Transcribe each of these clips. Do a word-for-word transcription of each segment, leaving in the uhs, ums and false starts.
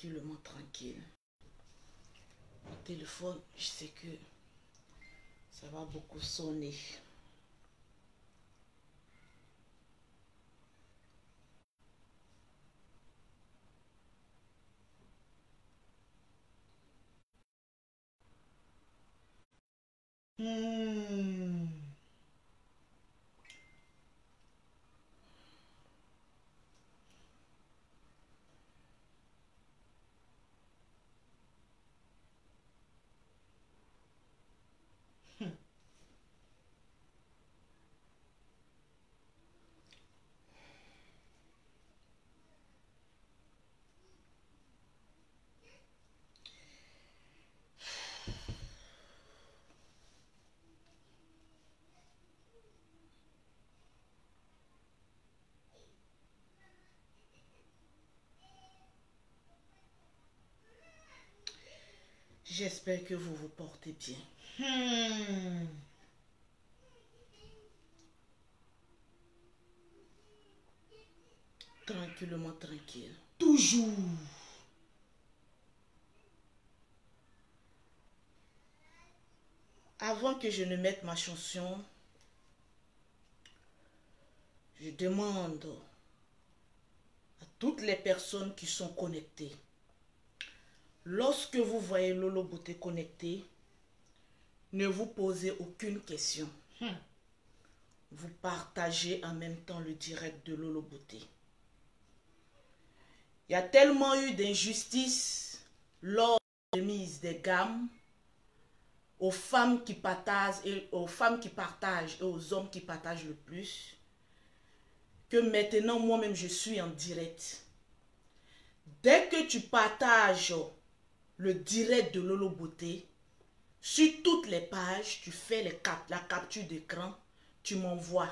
tranquillement, tranquille. Au téléphone, je sais que ça va beaucoup sonner. Hmm. J'espère que vous vous portez bien. Hmm. Tranquillement, tranquille. Toujours. Avant que je ne mette ma chanson, je demande à toutes les personnes qui sont connectées. Lorsque vous voyez Lolo Beauté connectée, ne vous posez aucune question. Hmm. Vous partagez en même temps le direct de Lolo Beauté. Il y a tellement eu d'injustices lors de la mise des gammes aux femmes qui partagent et aux femmes qui partagent et aux hommes qui partagent le plus que maintenant moi-même je suis en direct. Dès que tu partages le direct de Lolo Beauté, sur toutes les pages, tu fais les cap la capture d'écran, tu m'envoies.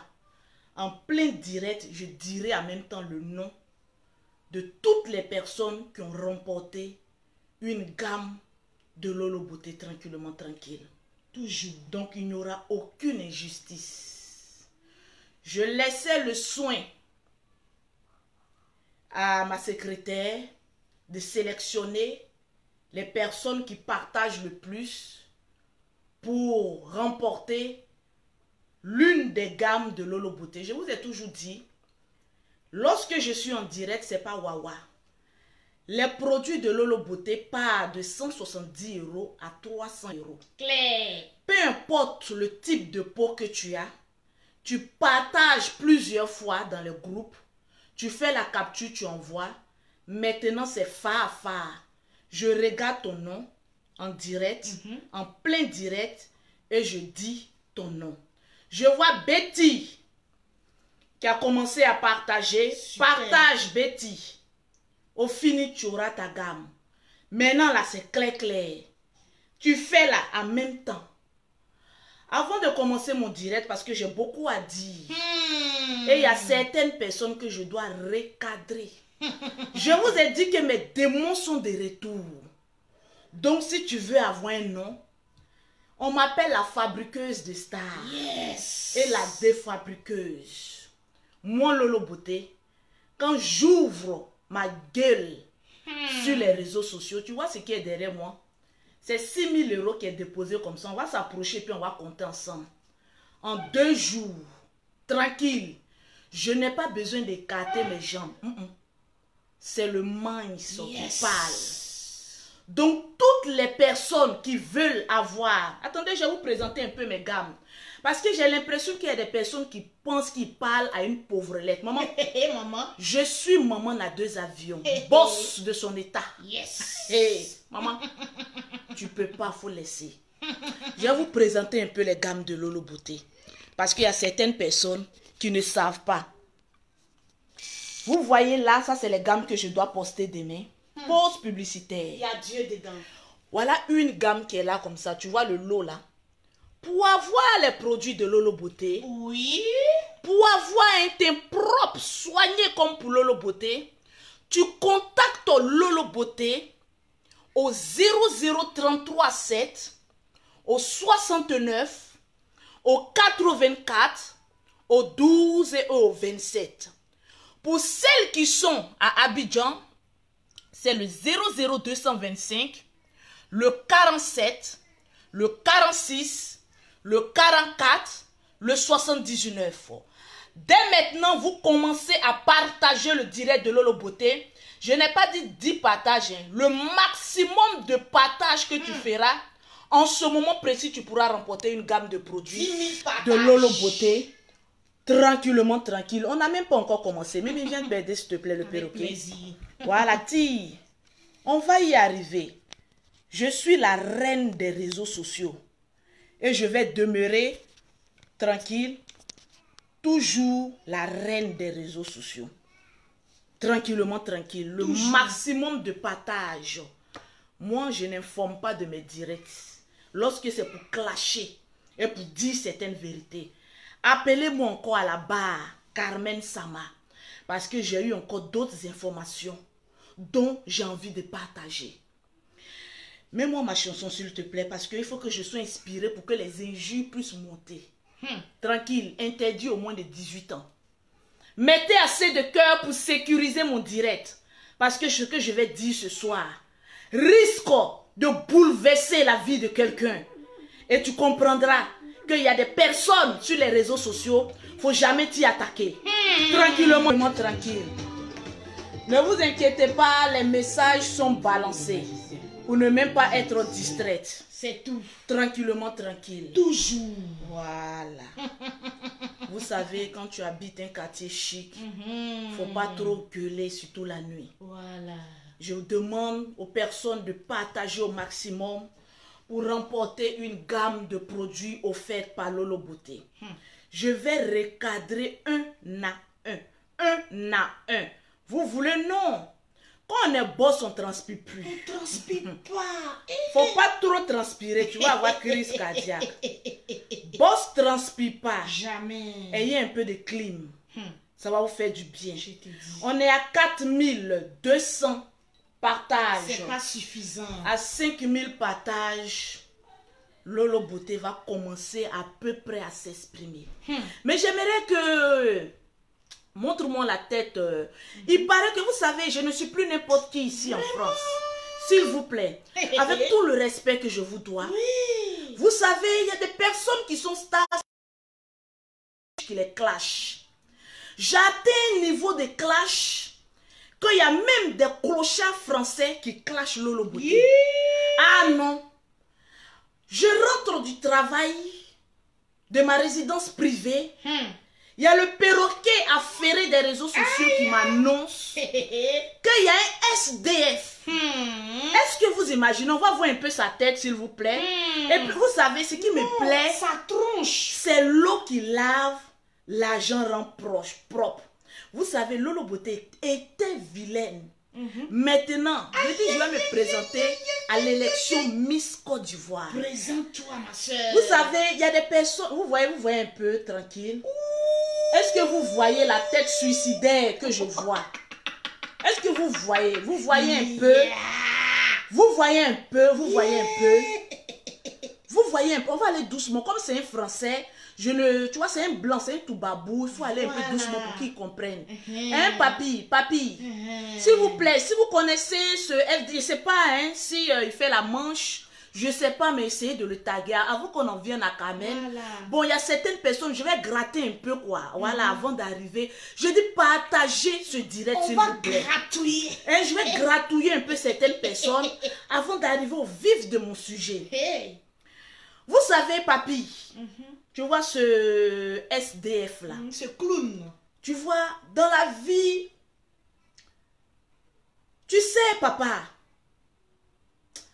En plein direct, je dirai en même temps le nom de toutes les personnes qui ont remporté une gamme de Lolo Beauté tranquillement tranquille. Toujours. Donc, il n'y aura aucune injustice. Je laissais le soin à ma secrétaire de sélectionner les personnes qui partagent le plus pour remporter l'une des gammes de Lolo Beauté. Je vous ai toujours dit, lorsque je suis en direct, c'est pas Wawa. Les produits de Lolo Beauté partent de cent soixante-dix euros à trois cents euros. Claire. Peu importe le type de peau que tu as, tu partages plusieurs fois dans le groupe, tu fais la capture, tu envoies. Maintenant, c'est fa à fa. Je regarde ton nom en direct, mm-hmm. en plein direct, et je dis ton nom. Je vois Betty qui a commencé à partager. Super. Partage Betty. Au fini, tu auras ta gamme. Maintenant, là, c'est clair, clair. Tu fais là en même temps. Avant de commencer mon direct, parce que j'ai beaucoup à dire, mmh. et il y a certaines personnes que je dois recadrer. Je vous ai dit que mes démons sont de retour. Donc, si tu veux avoir un nom, on m'appelle la fabriqueuse de stars. Yes. Et la défabriqueuse. Moi, Lolo Beauté, quand j'ouvre ma gueule hmm. sur les réseaux sociaux, tu vois ce qui est derrière moi? C'est six mille euros qui est déposé comme ça. On va s'approcher puis on va compter ensemble. En deux jours, tranquille, je n'ai pas besoin d'écarter mes jambes. Mm -mm. C'est le mindset yes. qui parle. Donc, toutes les personnes qui veulent avoir... Attendez, je vais vous présenter un peu mes gammes. Parce que j'ai l'impression qu'il y a des personnes qui pensent qu'ils parlent à une pauvre lettre. Maman, maman, je suis maman à deux avions. Boss de son état. Yes. Hey, maman, tu peux pas, faut laisser. Je vais vous présenter un peu les gammes de Lolo Beauté. Parce qu'il y a certaines personnes qui ne savent pas. Vous voyez là, ça c'est les gammes que je dois poster demain. Hmm. Pause publicitaire. Il y a Dieu dedans. Voilà une gamme qui est là comme ça. Tu vois le lot là. Pour avoir les produits de Lolo Beauté. Oui. Pour avoir un teint propre, soigné comme pour Lolo Beauté. Tu contactes Lolo Beauté au zéro zéro trois trois sept, au soixante-neuf, au quatre-vingt-quatre, au douze et au vingt-sept. Pour celles qui sont à Abidjan, c'est le zéro zéro deux cent vingt-cinq, le quarante-sept, le quarante-six, le quarante-quatre, le soixante-dix-neuf. Dès maintenant, vous commencez à partager le direct de Lolo Beauté. Je n'ai pas dit dix partages. Hein. Le maximum de partages que tu feras, en ce moment précis, tu pourras remporter une gamme de produits de Lolo Beauté. Tranquillement, tranquille. On n'a même pas encore commencé. Mais viens de m'aider, s'il te plaît, le perroquet. Voilà, ti. On va y arriver. Je suis la reine des réseaux sociaux. Et je vais demeurer tranquille. Toujours la reine des réseaux sociaux. Tranquillement, tranquille. Le toujours. Maximum de partage. Moi, je n'informe pas de mes directs. Lorsque c'est pour clasher et pour dire certaines vérités. Appelez-moi encore à la barre, Carmen Sama. Parce que j'ai eu encore d'autres informations dont j'ai envie de partager. Mets-moi ma chanson, s'il te plaît, parce qu'il faut que je sois inspirée pour que les injures puissent monter. Hmm. Tranquille, interdit au moins de dix-huit ans. Mettez assez de cœur pour sécuriser mon direct. Parce que ce que je vais dire ce soir risque de bouleverser la vie de quelqu'un. Et tu comprendras qu'il y a des personnes sur les réseaux sociaux, faut jamais t'y attaquer. Hmm. Tranquillement, tranquille. Ne vous inquiétez pas, les messages sont balancés. Pour ne même pas être distraite. C'est tout. Tranquillement, tranquille. Toujours. Voilà. Vous savez, quand tu habites un quartier chic, mm-hmm. faut pas trop gueuler, surtout la nuit. Voilà. Je demande aux personnes de partager au maximum pour remporter une gamme de produits offerts par Lolo Beauté. Hmm. Je vais recadrer un à un. Un à un. Vous voulez non? Quand on est boss, on ne transpire plus. On ne transpire pas. Faut pas trop transpirer, tu vas avoir crise cardiaque. Boss ne transpire pas. Jamais. Ayez un peu de clim. Hmm. Ça va vous faire du bien. Je te dis. On est à quatre mille deux cents partages. C'est pas suffisant. À cinq mille partages, Lolo Beauté va commencer à peu près à s'exprimer. Hmm. Mais j'aimerais que... Montre-moi la tête. Il paraît que vous savez, je ne suis plus n'importe qui ici en France. S'il vous plaît, avec tout le respect que je vous dois. Oui. Vous savez, il y a des personnes qui sont stars qui les clashent. J'atteins un niveau de clash qu'il y a même des clochards français qui clashent Lolo Beauté. Oui. Ah non. Je rentre du travail de ma résidence privée. Hmm. Il y a le perroquet affairé des réseaux sociaux aïe. Qui m'annonce qu'il y a un S D F. Hmm. Est-ce que vous imaginez? On va voir un peu sa tête, s'il vous plaît. Hmm. Et puis, vous savez, ce qui non, me plaît, sa tronche, c'est l'eau qui lave, l'argent rend proche, propre. Vous savez, Lolo Beauté était vilaine. Mm-hmm. Maintenant, je dis, je vais me présenter à l'élection Miss Côte d'Ivoire. Présente-toi, ma soeur. Vous savez, il y a des personnes, vous voyez, vous voyez un peu, tranquille. Ouh. Est-ce que vous voyez la tête suicidaire que je vois? Est-ce que vous voyez? Vous voyez un peu? Vous voyez un peu? Vous voyez un peu? Vous voyez un peu? On va aller doucement. Comme c'est un français, je ne, tu vois, c'est un blanc, c'est un toubabou. Il faut aller un peu doucement pour qu'ils comprennent. Hein, papy? Papy? S'il vous plaît, si vous connaissez ce F D, je ne sais pas, hein, si euh, il fait la manche. Je sais pas, mais essayez de le taguer avant qu'on en vienne à Carmen. Voilà. Bon, il y a certaines personnes, je vais gratter un peu quoi. Voilà, mm-hmm. avant d'arriver. Je dis partagez ce direct, s'il vous plaît. Gratouiller. Et je vais gratouiller un peu certaines personnes avant d'arriver au vif de mon sujet. Hey. Vous savez, papy, mm-hmm. tu vois ce S D F là. Mm, ce clown. Tu vois, dans la vie, tu sais, papa.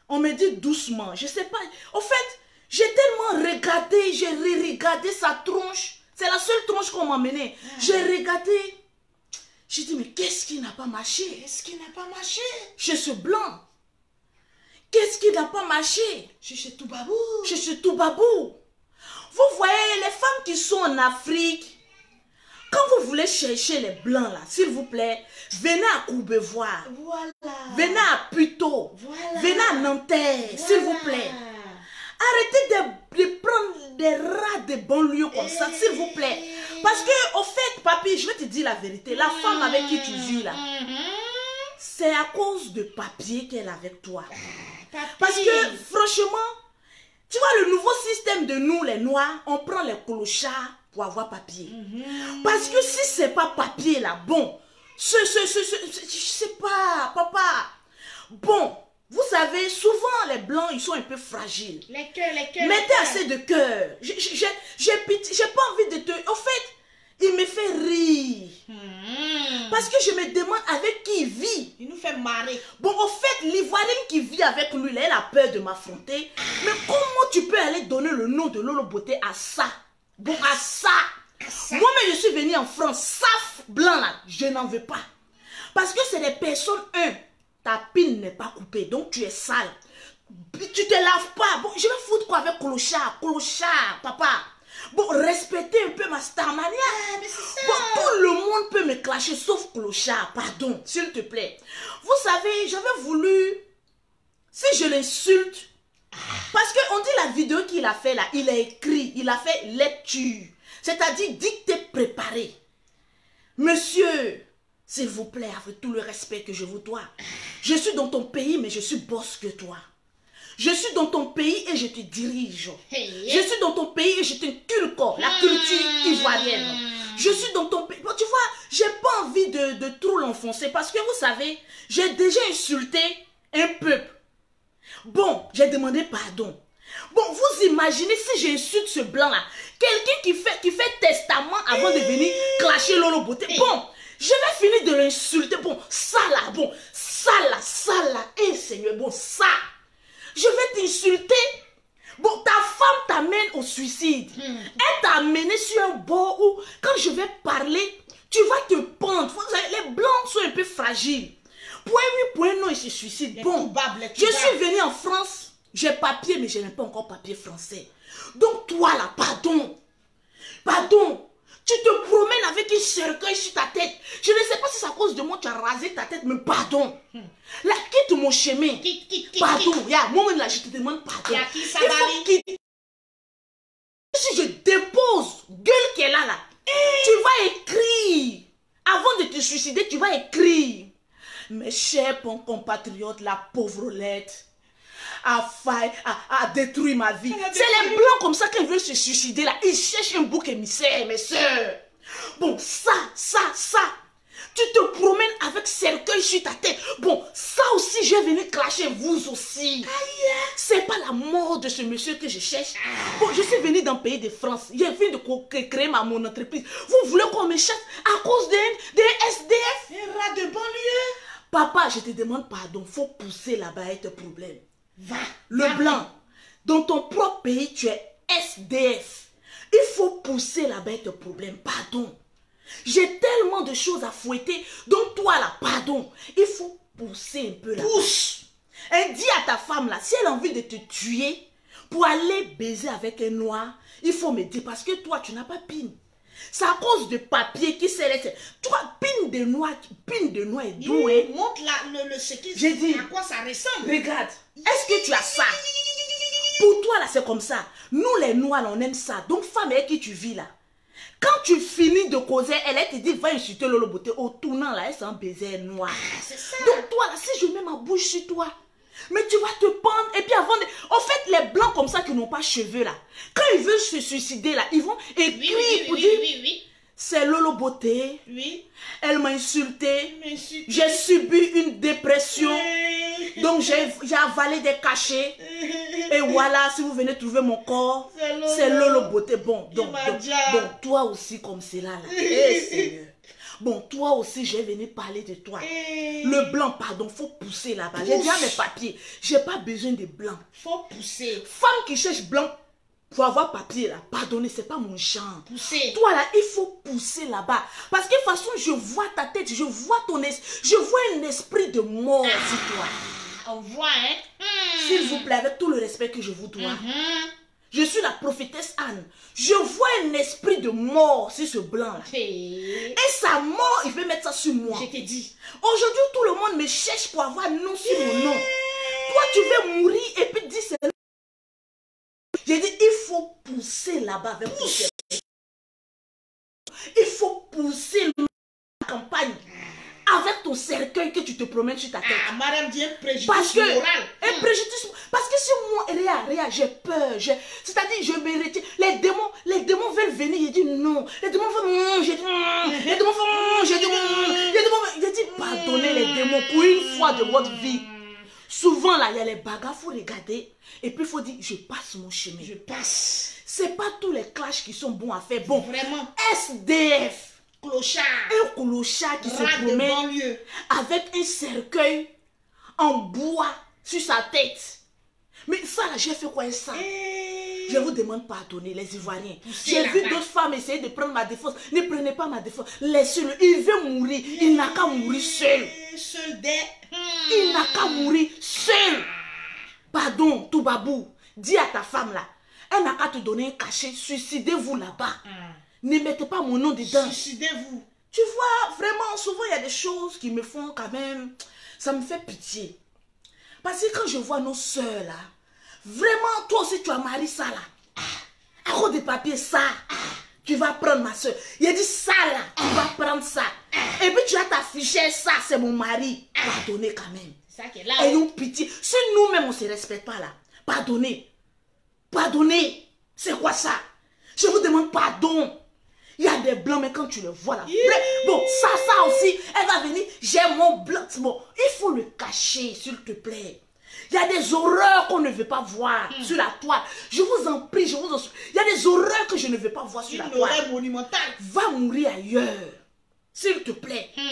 On me dit doucement, je sais pas. Au fait, j'ai tellement regardé, j'ai re-regardé sa tronche. C'est la seule tronche qu'on m'emmenait. Ah. J'ai regardé. J'ai dit, mais qu'est-ce qui n'a pas marché? Qu'est-ce qui n'a pas marché? Chez ce blanc. Qu'est-ce qui n'a pas marché? Chez ce toubabou. Chez ce toubabou. Vous voyez, les femmes qui sont en Afrique, quand vous voulez chercher les blancs là, s'il vous plaît, venez à Courbevoie. Voilà. Venez à Puteaux. Voilà. Venez à Nanterre, voilà. S'il vous plaît. Arrêtez de, de prendre des rats de banlieue comme ça, hey. S'il vous plaît. Parce que, au fait, papy, je vais te dire la vérité. La mmh. femme avec qui tu vis là, mmh. c'est à cause de papier qu'elle est avec toi. Ah, parce que franchement, tu vois le nouveau système de nous les noirs, on prend les clochards pour avoir papier. Mm-hmm. Parce que si c'est pas papier là, bon, ce, ce, ce, ce, ce, je sais pas, papa. Bon, vous savez, souvent les blancs, ils sont un peu fragiles. Les cœurs, les cœurs. Mettez les assez de cœur. J'ai pas envie de te... En fait, il me fait rire. Mmh. Parce que je me demande avec qui il vit. Il nous fait marrer. Bon, au fait, l'Ivoirienne qui vit avec lui, là, elle a peur de m'affronter. Mais comment tu peux aller donner le nom de Lolo Beauté à ça? Bon, à ça. ça. Moi-même, je suis venue en France. Saf blanc, là, je n'en veux pas. Parce que c'est des personnes, un, ta pile n'est pas coupée, donc tu es sale. Tu te laves pas. Bon, je vais foutre quoi avec clochard, clochard, papa. Bon, respectez un peu ma starmania. Ah, mais bon, tout le monde peut me clasher, sauf clochard, pardon, s'il te plaît. Vous savez, j'avais voulu, si je l'insulte, parce qu'on dit la vidéo qu'il a fait là, il a écrit, il a fait lecture, c'est-à-dire dictée préparée. Monsieur, s'il vous plaît, avec tout le respect que je vous dois, je suis dans ton pays, mais je suis boss que toi. Je suis dans ton pays et je te dirige. Hey, yeah. Je suis dans ton pays et je t'inculque la culture ivoirienne. Je suis dans ton pays. Bon, tu vois, j'ai pas envie de, de trop l'enfoncer parce que vous savez, j'ai déjà insulté un peuple. Bon, j'ai demandé pardon. Bon, vous imaginez si j'insulte ce blanc-là, quelqu'un qui fait, qui fait testament avant de venir clasher Lolo Beauté. Bon, je vais finir de l'insulter. Bon, ça là, bon, ça là, ça là. Eh Seigneur, bon, ça. Je vais t'insulter. Bon, ta femme t'amène au suicide. Mmh. Elle t'a amené sur un bord où, quand je vais parler, tu vas te pendre. Les blancs sont un peu fragiles. Pour un oui, pour un non, ils se suicident. Les bon, bables, je suis venue en France. J'ai papier, mais je n'ai pas encore papier français. Donc, toi là, pardon. Pardon. Tu te promènes avec une cercueil sur ta tête. Je ne sais pas si c'est à cause de moi que tu as rasé ta tête, mais pardon. Là, quitte mon chemin. Quitte, quitte, quitte. Pardon. Yeah, moi, là, je te demande pardon. Il faut quitter. Si je dépose, gueule qu'elle a là, tu vas écrire. Avant de te suicider, tu vas écrire. Mes chers compatriotes, la pauvrelette a failli, a, a détruit ma vie. C'est les blancs comme ça qu'ils veulent se suicider là. Ils cherchent un bouc émissaire, mes soeurs. Bon, ça, ça, ça. Tu te promènes avec cercueil sur ta tête. Bon, ça aussi, je vais venir clasher vous aussi. C'est pas la mort de ce monsieur que je cherche. Bon, je suis venu dans le pays de France. J'ai fini de créer ma, mon entreprise. Vous voulez qu'on me chasse à cause d'un S D F? Un rat de banlieue? Papa, je te demande pardon. Faut pousser la baïette problème. Va, le va, blanc, dans ton propre pays, tu es S D F. Il faut pousser la bête au problème, pardon. J'ai tellement de choses à fouetter, donc toi là, pardon, il faut pousser un peu la pousse. Et dis à ta femme là, si elle a envie de te tuer, pour aller baiser avec un noir, il faut me dire, parce que toi, tu n'as pas pine. C'est à cause de papier qui s'est laissé. Toi, pine de noix, pine de noix est douée. Il montre la, le, le, ce qui se dit, à quoi ça ressemble. Regarde, est-ce que tu as ça? Pour toi, là, c'est comme ça. Nous, les noirs, là, on aime ça. Donc, femme avec qui tu vis, là. Quand tu finis de causer, elle, elle te dit, va insulter Lolo Beauté. Au tournant, là, elle s'en baiser noir. Ah, c'est ça. Donc, toi, là, si je mets ma bouche sur toi, mais tu vas te pendre. Et puis avant de... En fait, les blancs comme ça qui n'ont pas cheveux là, quand ils veulent se suicider là, ils vont écrire oui, oui, oui, pour oui, dire oui, oui, oui. C'est Lolo Beauté. Oui. Elle m'a insulté. J'ai subi une dépression. Oui. Donc j'ai avalé des cachets. Et voilà, si vous venez trouver mon corps, c'est Lolo. Lolo Beauté. Bon, donc, donc, donc toi aussi comme cela là. Eh Seigneur. Bon, toi aussi, je vais venir parler de toi. Hey. Le blanc, pardon, faut pousser là-bas. J'ai déjà mes papiers. J'ai pas besoin de blanc. Faut pousser. Femme qui cherche blanc pour avoir papier là, pardonnez, c'est pas mon genre. Pousser. Toi là, il faut pousser là-bas. Parce que de toute façon, je vois ta tête, je vois ton esprit, je vois un esprit de mort ah. sur toi. On voit, hein? Mmh. S'il vous plaît, avec tout le respect que je vous dois. Mmh. Je suis la prophétesse Anne. Je vois un esprit de mort sur ce blanc-là. Hey. Et sa mort, il veut mettre ça sur moi. Je t'ai dit. Aujourd'hui, tout le monde me cherche pour avoir nom sur mon nom. Toi, tu veux mourir et puis dis c'est là. J'ai dit, il faut pousser là-bas avec pousser. Il faut pousser la campagne avec ton cercueil que tu te promènes sur ta tête. Ah, madame dit un préjudice parce que, moral. Un préjudice. Parce que si moi, Réa, Réa, j'ai peur. C'est-à-dire, je me retire. Les démons, les démons veulent venir. Ils disent non. Les démons veulent. J'ai dit non. Les démons veulent. J'ai dit non. J'ai dit pardonnez les démons pour une fois de votre vie. Souvent, là, il y a les bagarres, il faut regarder. Et puis, il faut dire, je passe mon chemin. Je passe. C'est pas tous les clashs qui sont bons à faire. Bon, vraiment. S D F. Clochard. Un clochard qui Rat se promène avec un cercueil en bois sur sa tête. Mais ça, là, j'ai fait quoi ça? Et... Je vous demande pardonner, les Ivoiriens. J'ai vu d'autres femmes essayer de prendre ma défense. Ne prenez pas ma défense. Laissez-le. Il veut mourir. Il n'a qu'à mourir seul. Seul des... Il n'a qu'à mourir seul. Pardon, Toubabou. Dis à ta femme là. Elle n'a qu'à te donner un cachet. Suicidez-vous là-bas. Ne mettez pas mon nom dedans. Suicidez-vous. Tu vois, vraiment, souvent, il y a des choses qui me font quand même... Ça me fait pitié. Parce que quand je vois nos soeurs, là, vraiment, toi aussi, tu as marié ça, là. Ah, à cause des papiers, ça. Ah, tu vas prendre ma soeur. Il a dit ça, là. Ah, tu vas prendre ça. Ah, et puis, tu as ta fichette, ça, c'est mon mari. Ah, pardonnez quand même. Ça qui est là. Ayons pitié. Si nous-mêmes, on ne se respecte pas, là. Pardonnez. Pardonnez. C'est quoi ça? Je vous demande pardon. Il y a des blancs, mais quand tu le vois là, yeah. Bon, ça, ça aussi, elle va venir, j'ai mon blanc. Bon, il faut le cacher, s'il te plaît. Il y a des horreurs qu'on ne veut pas voir mm. sur la toile. Je vous en prie, je vous en supplie. Il y a des horreurs que je ne veux pas voir sur Une la toile. Une horreur monumentale. Va mourir ailleurs, s'il te plaît. Mm.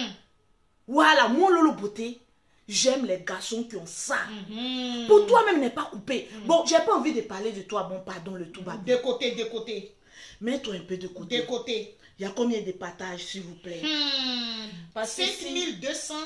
Voilà, mon Lolo Beauté, j'aime les garçons qui ont ça. Mm-hmm. Pour toi-même, n'est pas coupé. Mm. Bon, j'ai pas envie de parler de toi, bon, pardon, le tout va bien. De côté, de côté. Mets-toi un peu de côté. De côté. Il y a combien de partages, s'il vous plaît? hmm, cinq mille deux cents.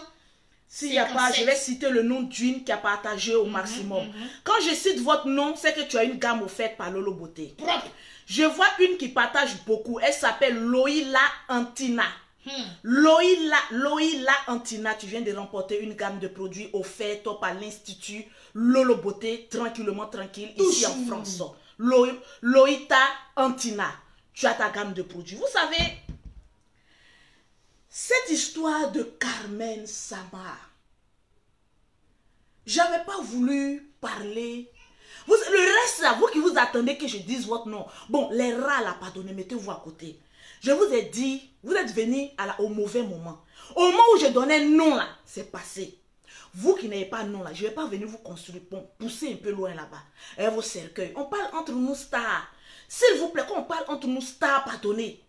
S'il n'y a pas, je vais citer le nom d'une qui a partagé au maximum. Mm -hmm. Quand je cite votre nom, c'est que tu as une gamme offerte par Lolo Beauté. Propre. Je vois une qui partage beaucoup. Elle s'appelle Loïta Antina. Hmm. Loïla, Loïla Antina, tu viens de remporter une gamme de produits offerts par l'Institut Lolo Beauté, tranquillement tranquille, Tout ici en France. Lo, Loïta Antina, tu as ta gamme de produits. Vous savez, cette histoire de Carmen Sama, j'avais pas voulu parler. Vous, le reste, c'est à vous qui vous attendez que je dise votre nom. Bon, les rats là, pardonnez, mettez-vous à côté. Je vous ai dit, vous êtes venus à la, au mauvais moment. Au moment où je donnais nom là, c'est passé. Vous qui n'avez pas nom là, je ne vais pas venir vous construire. Bon, poussez un peu loin là-bas. Et vos cercueils. On parle entre nous stars. S'il vous plaît, quand on parle entre nous stars, pardonnez.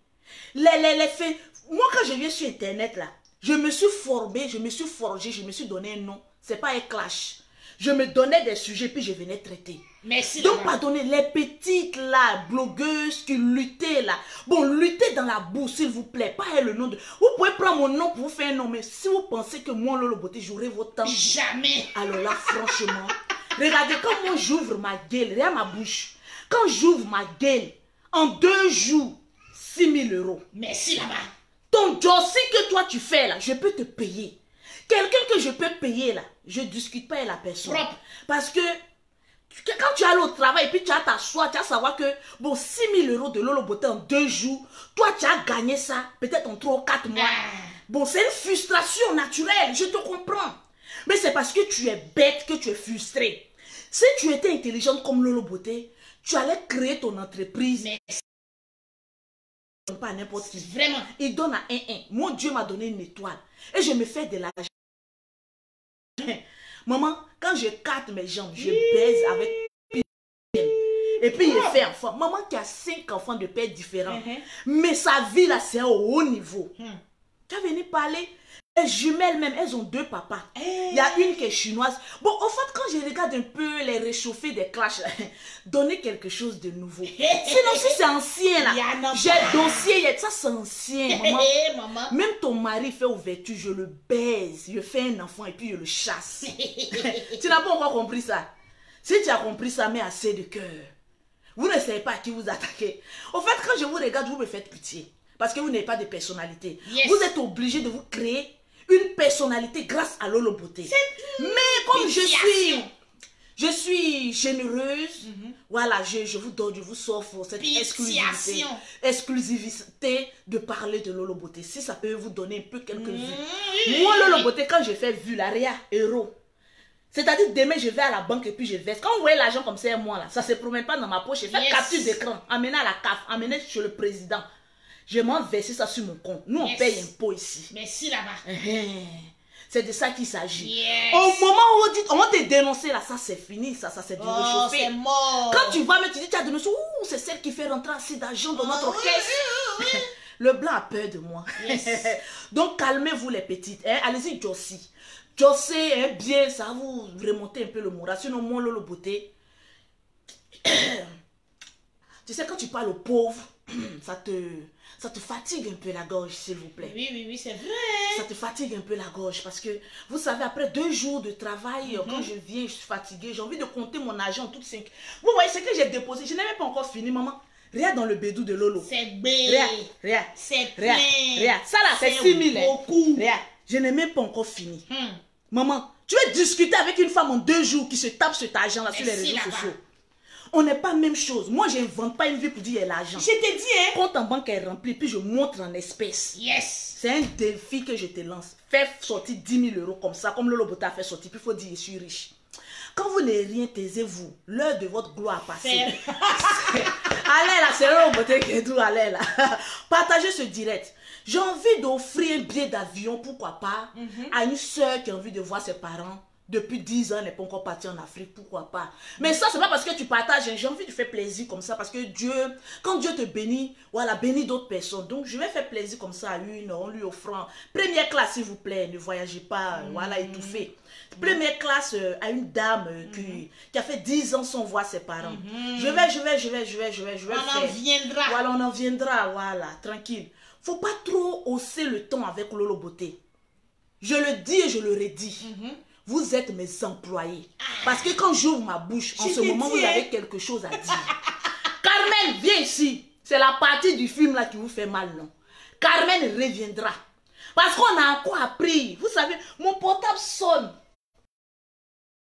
Les, les, les faits. Moi, quand je viens sur Internet là, je me suis formée, je me suis forgée, je me suis donné un nom. Ce n'est pas un clash. Je me donnais des sujets, puis je venais traiter. Merci. Donc, pardonnez, les petites là, blogueuses qui luttaient là. Bon, luttez dans la boue, s'il vous plaît. Pas le nom de... Vous pouvez prendre mon nom pour vous faire un nom, mais si vous pensez que moi, Lolo Beauté, j'aurai votre temps. Jamais. Alors là, franchement, regardez, quand moi j'ouvre ma gueule, regarde ma bouche. Quand j'ouvre ma gueule, en deux jours, six mille euros. Merci là-bas. Ton dossier que toi tu fais là, je peux te payer. Quelqu'un que je peux payer là, je ne discute pas avec la personne. Propre. Parce que, que quand tu allais au travail et puis tu as ta soie, tu as savoir que, bon, six mille euros de Lolo Beauté en deux jours, toi tu as gagné ça, peut-être en trois ou quatre mois. Ah. Bon, c'est une frustration naturelle, je te comprends. Mais c'est parce que tu es bête que tu es frustré. Si tu étais intelligente comme Lolo Beauté, tu allais créer ton entreprise. Mais... pas n'importe qui. Vraiment. Il donne à un un. Mon Dieu m'a donné une étoile. Et je me fais de la... Maman, quand je carte mes jambes, je baise avec... Et puis, il fait enfant. Maman qui a cinq enfants de pères différents. Mm-hmm. Mais sa vie, là, c'est au haut niveau. Mm. Tu as venu parler. Elles jumelles même, elles ont deux papas. Hey. Il y a une qui est chinoise. Bon, au fait, quand je regarde un peu les réchauffés des clashs, donnez quelque chose de nouveau. Sinon, si c'est ancien, là, j'ai dossier, ça c'est ancien, maman. Hey, maman. Même ton mari fait ouverture, je le baise, je fais un enfant et puis je le chasse. Tu n'as pas encore compris ça. Si tu as compris ça, mets assez de cœur. Vous ne savez pas à qui vous attaquez. Au fait, quand je vous regarde, vous me faites pitié. Parce que vous n'avez pas de personnalité. Yes. Vous êtes obligé de vous créer une personnalité grâce à Lolo Beauté. Mais comme je suis, Je suis généreuse. Mm-hmm. Voilà, je, je vous donne, je vous offre cette exclusivité, exclusivité de parler de Lolo Beauté. Si ça peut vous donner un peu quelques vues. Mm-hmm. Moi, Lolo Beauté, quand je fais vue, l'aria, héros. C'est-à-dire, demain, je vais à la banque et puis je verse. Quand vous voyez l'argent comme ça, moi, là, ça ne se promène pas dans ma poche. Je fais yes. capture d'écran, amener à la C A F, amener chez le président. Je m'en verse ça sur mon compte. Nous, yes. on paye un pot ici. Merci là-bas. C'est de ça qu'il s'agit. Yes. Au moment où on dit, on te dénoncer là, ça c'est fini, ça, ça c'est du oh, réchauffé. C'est mort. Quand tu vois, mais tu dis, tu as dénoncé, ouh, c'est celle qui fait rentrer assez d'argent dans oh, notre oui, caisse. Oui, oui. Le blanc a peur de moi. Yes. Donc calmez-vous les petites. Hein? Allez-y, Josie. Josie, hein, bien, ça va vous remonter un peu le moral. Sinon, mon Lolo Beauté. Tu sais, quand tu parles aux pauvres, ça te. Ça te fatigue un peu la gorge, s'il vous plaît. Oui, oui, oui, c'est vrai. Ça te fatigue un peu la gorge parce que, vous savez, après deux jours de travail, mm-hmm. quand je viens, je suis fatiguée, j'ai envie de compter mon argent en toutes cinq. Vous voyez ce que j'ai déposé, je n'ai même pas encore fini, maman. Rien dans le bédou de Lolo. C'est bé. Rien, rien. C'est rien. Rien. Ça là, c'est six mille. Beaucoup. Rien. Je n'ai même pas encore fini. Mm. Maman, tu veux discuter avec une femme en deux jours qui se tape cet argent là. Merci sur les réseaux sociaux. On n'est pas même chose. Moi, je n'invente pas une vie pour dire l'argent. Je t'ai dit, hein. Compte en banque est rempli, puis je montre en espèces. Yes. C'est un défi que je te lance. Fais sortir dix mille euros comme ça, comme Lolo Beauté a fait sortir. Puis il faut dire, je suis riche. Quand vous n'avez rien, taisez-vous. L'heure de votre gloire a passé. Allez là, c'est Lolo Beauté qui est doux. Allez là. Partagez ce direct. J'ai envie d'offrir un billet d'avion, pourquoi pas, mm-hmm. à une soeur qui a envie de voir ses parents. Depuis dix ans, elle n'est pas encore partie en Afrique, pourquoi pas? Mais ça, c'est pas parce que tu partages, j'ai envie de faire plaisir comme ça, parce que Dieu, quand Dieu te bénit, voilà, bénit d'autres personnes. Donc, je vais faire plaisir comme ça à une, en lui offrant. Première classe, s'il vous plaît, ne voyagez pas, mmh. voilà, étouffé. Première classe euh, à une dame euh, qui, mmh. qui a fait dix ans sans voir ses parents. Mmh. Je vais, je vais, je vais, je vais, je vais, je vais. On en viendra. Voilà, on en viendra, voilà, tranquille. Faut pas trop hausser le ton avec Lolo Beauté. Je le dis et je le redis. Mmh. Vous êtes mes employés. Parce que quand j'ouvre ma bouche, en ce moment, vous avez quelque chose à dire. Carmen, viens ici. C'est la partie du film là qui vous fait mal, non? Carmen reviendra. Parce qu'on a encore appris. Vous savez, mon portable sonne.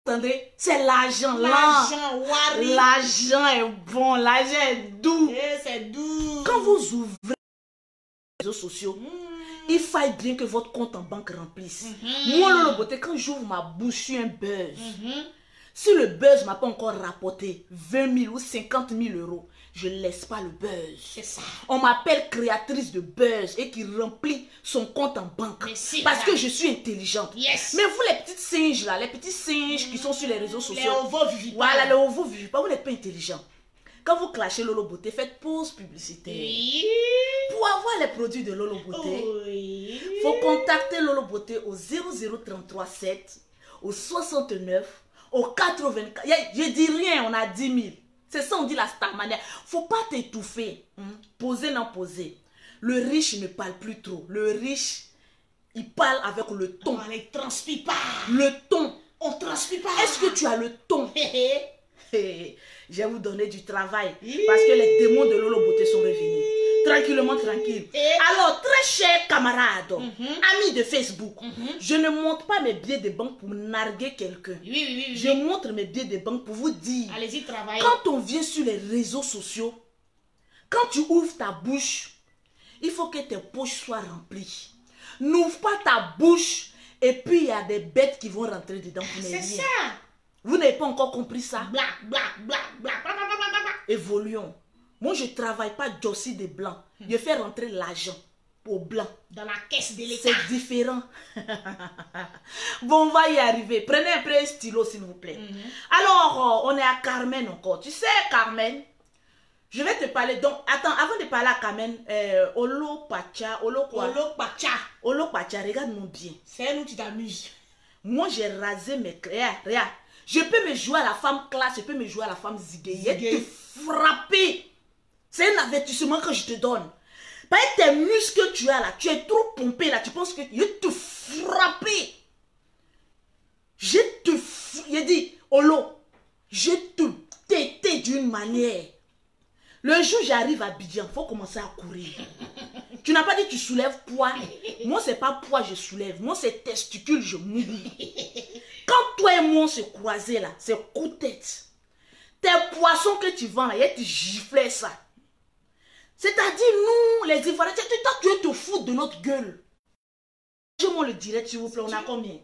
Vous entendez? C'est l'argent là. L'argent, Wari. L'argent est bon, l'argent est doux. Eh, c'est doux. Quand vous ouvrez les réseaux sociaux, mmh. il faille bien que votre compte en banque remplisse. Mm-hmm. Moi, Lolo Beauté, quand j'ouvre ma bouche, je suis un buzz. Mm-hmm. Si le buzz m'a pas encore rapporté vingt mille ou cinquante mille euros, je ne laisse pas le buzz. C'est ça. On m'appelle créatrice de buzz et qui remplit son compte en banque. Si, parce que je suis intelligente. Yes. Mais vous, les petites singes, là, les petits singes mmh, qui sont sur les réseaux sociaux. Les ovovivipares. Voilà, les ovovivipares, vous n'êtes pas intelligents. Quand vous clashez Lolo Beauté, faites pause publicitaire. Oui. Pour avoir les produits de Lolo Beauté, oui. faut contacter Lolo Beauté au zéro zéro trois trois sept, au soixante-neuf, au quatre-vingt-quatre. Je dis rien, on a dix mille. C'est ça, on dit la star manière. Faut pas t'étouffer. Hein? Poser, non poser. Le riche ne parle plus trop. Le riche, il parle avec le ton. On ne transpire pas. Le ton. On ne transpire pas. Est-ce que tu as le ton? Je vais vous donner du travail parce que les démons de Lolo Beauté sont revenus. Tranquillement, tranquille. Alors, très chers camarades, mm-hmm. amis de Facebook, mm-hmm. je ne montre pas mes billets de banque pour narguer quelqu'un. Oui, oui, oui, je oui. montre mes billets de banque pour vous dire. Allez-y, travaillez. Quand on vient sur les réseaux sociaux, quand tu ouvres ta bouche, il faut que tes poches soient remplies. N'ouvre pas ta bouche et puis il y a des bêtes qui vont rentrer dedans. Ah, c'est ça. Vous n'avez pas encore compris ça? Bla, bla, bla, bla, bla, bla, bla, bla. Évoluons. Moi, je ne travaille pas d'ossi des blancs. Je fais rentrer l'argent au blanc. Dans la caisse de l'État. C'est différent. Bon, on va y arriver. Prenez un peu un stylo, s'il vous plaît. Mm -hmm. Alors, on est à Carmen encore. Tu sais, Carmen, je vais te parler. Donc, attends, avant de parler à Carmen, euh, Olo Pacha, Olo quoi? Olo Pacha. Olo Pacha, regarde mon bien. C'est elle où tu t'amuses. Moi, j'ai rasé mes créas. Regarde. Je peux me jouer à la femme classe, je peux me jouer à la femme zigueillette, te frapper. C'est un avertissement que je te donne. Par tes muscles que tu as là, tu es trop pompé là, tu penses que je te frapper. Je te je dis, Olo, je te tété d'une manière. Le jour j'arrive à Bidjan, faut commencer à courir. Tu n'as pas dit tu soulèves poids. Moi, c'est pas poids, je soulève. Moi, c'est testicule, je mouille. Quand toi et moi on se croisait là, c'est coup de tête. Tes poissons que tu vends là, ils te giflaient ça. C'est-à-dire nous, les Ivoiriens, tu es te foutre de notre gueule. Je m'en le dirais, s'il vous plaît, on a combien?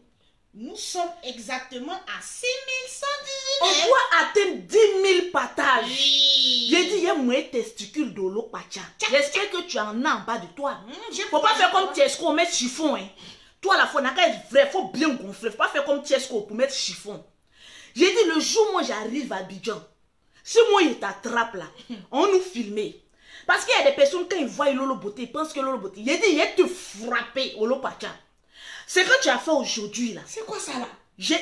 Nous sommes exactement à six mille cent dix-neuf. On doit atteindre dix mille partages. Oui. J'ai dit, il y a moyen testicule de Olo Pacha. J'espère que tu en as en bas de toi. Mmh, faut pas faire comme Tiesco, mettre chiffon. Hein. Toi, la fois, on a qu'à être vrai, faut bien gonfler. Faut pas faire comme Tiesco pour mettre chiffon. J'ai dit, le jour où j'arrive à Abidjan, si moi il t'attrape là, on nous filmait. Parce qu'il y a des personnes, quand ils voient Lolo Beauté, ils pensent que Lolo Beauté, j'ai dit, il est te frapper, Olo Pacha. Ce que tu as fait aujourd'hui là, c'est quoi ça là? J'ai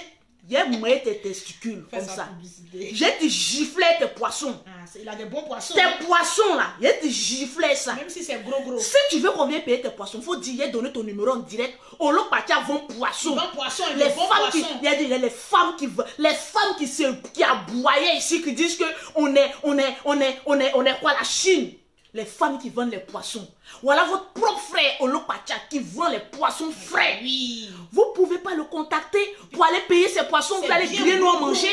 moyen tes testicules comme ça. J'ai te giflé tes poissons. Ah, il a des bons poissons. Tes hein? poissons là, j'ai te giflé ça. Même si c'est gros gros. Si tu veux qu'on vienne payer tes poissons, faut dire, j'ai donné ton numéro en direct. Olo Pacha vend poissons. Poisson, les femmes poisson. qui, il y a les femmes qui, les femmes qui se, qui aboyaient ici, qui disent que on est, on est, on est, on est, on est quoi la Chine? Les femmes qui vendent les poissons. Voilà votre propre frère Olo Pacha qui vend les poissons frais. Oui. Vous ne pouvez pas le contacter pour aller payer ces poissons, vous allez griller nous à manger.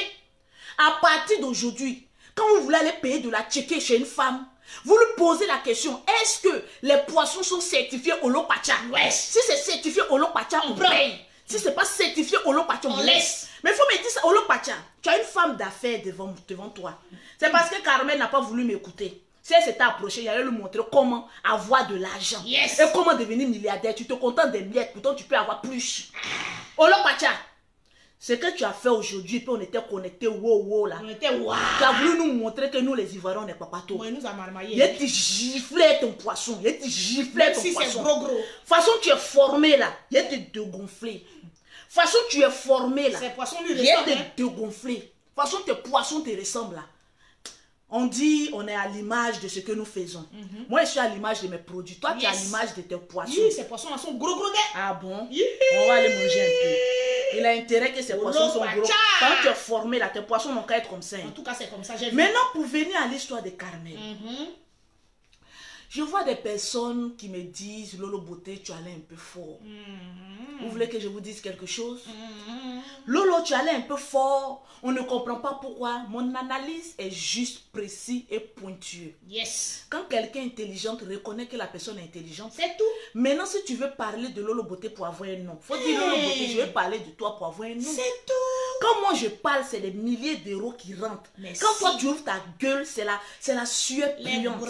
À partir d'aujourd'hui, quand vous voulez aller payer de la checker chez une femme, vous lui posez la question, est-ce que les poissons sont certifiés Olo Pacha? Ouais. Si c'est certifié Olo Pacha, on paye. Si ce n'est pas certifié Olo Pacha, on, on laisse. laisse. Mais il faut me dire ça, Olo Pacha, tu as une femme d'affaires devant, devant toi. C'est parce que Carmen n'a pas voulu m'écouter. Si elle s'était approchée, j'allais lui montrer comment avoir de l'argent. Yes. Et comment devenir milliardaire. Tu te contentes des miettes, pourtant tu peux avoir plus. Olo Pacha, ce que tu as fait aujourd'hui, puis on était connectés, wow, wow, là. On était wow. Tu as voulu nous montrer que nous, les Ivoiriens, on n'est pas patos. Ouais, nous a marmaillé. Il te giflait ton poisson. Il te giflait ton si poisson. Gros, gros. Façon, tu es formé, là. Il te dégonflé. Façon, tu es formé, là. Ces poissons lui ressemblent. Il te dégonflé. Façon, tes poissons te ressemblent, là. On dit, on est à l'image de ce que nous faisons. Mm-hmm. Moi, je suis à l'image de mes produits. Toi, yes. tu es à l'image de tes poissons. Oui, ces poissons sont gros gros dés. Ah bon? Yeah. On va aller manger un peu. Il a intérêt que ces Olo poissons sont gros. Quand tu es formé, là, tes poissons n'ont qu'à être comme ça. Hein. En tout cas, c'est comme ça. Maintenant, pour venir à l'histoire de Carmen. Mm-hmm. Je vois des personnes qui me disent, Lolo Beauté, tu allais un peu fort. Mm-hmm. Vous voulez que je vous dise quelque chose? Mm-hmm. Lolo, tu allais un peu fort. On ne comprend pas pourquoi. Mon analyse est juste, précis et pointueux. Yes. Quand quelqu'un est intelligent reconnaît que la personne est intelligente. C'est tout. Maintenant, si tu veux parler de Lolo Beauté pour avoir un nom, faut hey. dire Lolo Beauté, je veux parler de toi pour avoir un nom. C'est tout. Quand moi je parle, c'est des milliers d'euros qui rentrent. Mais quand si. toi tu ouvres ta gueule, c'est la, la sueur brillante.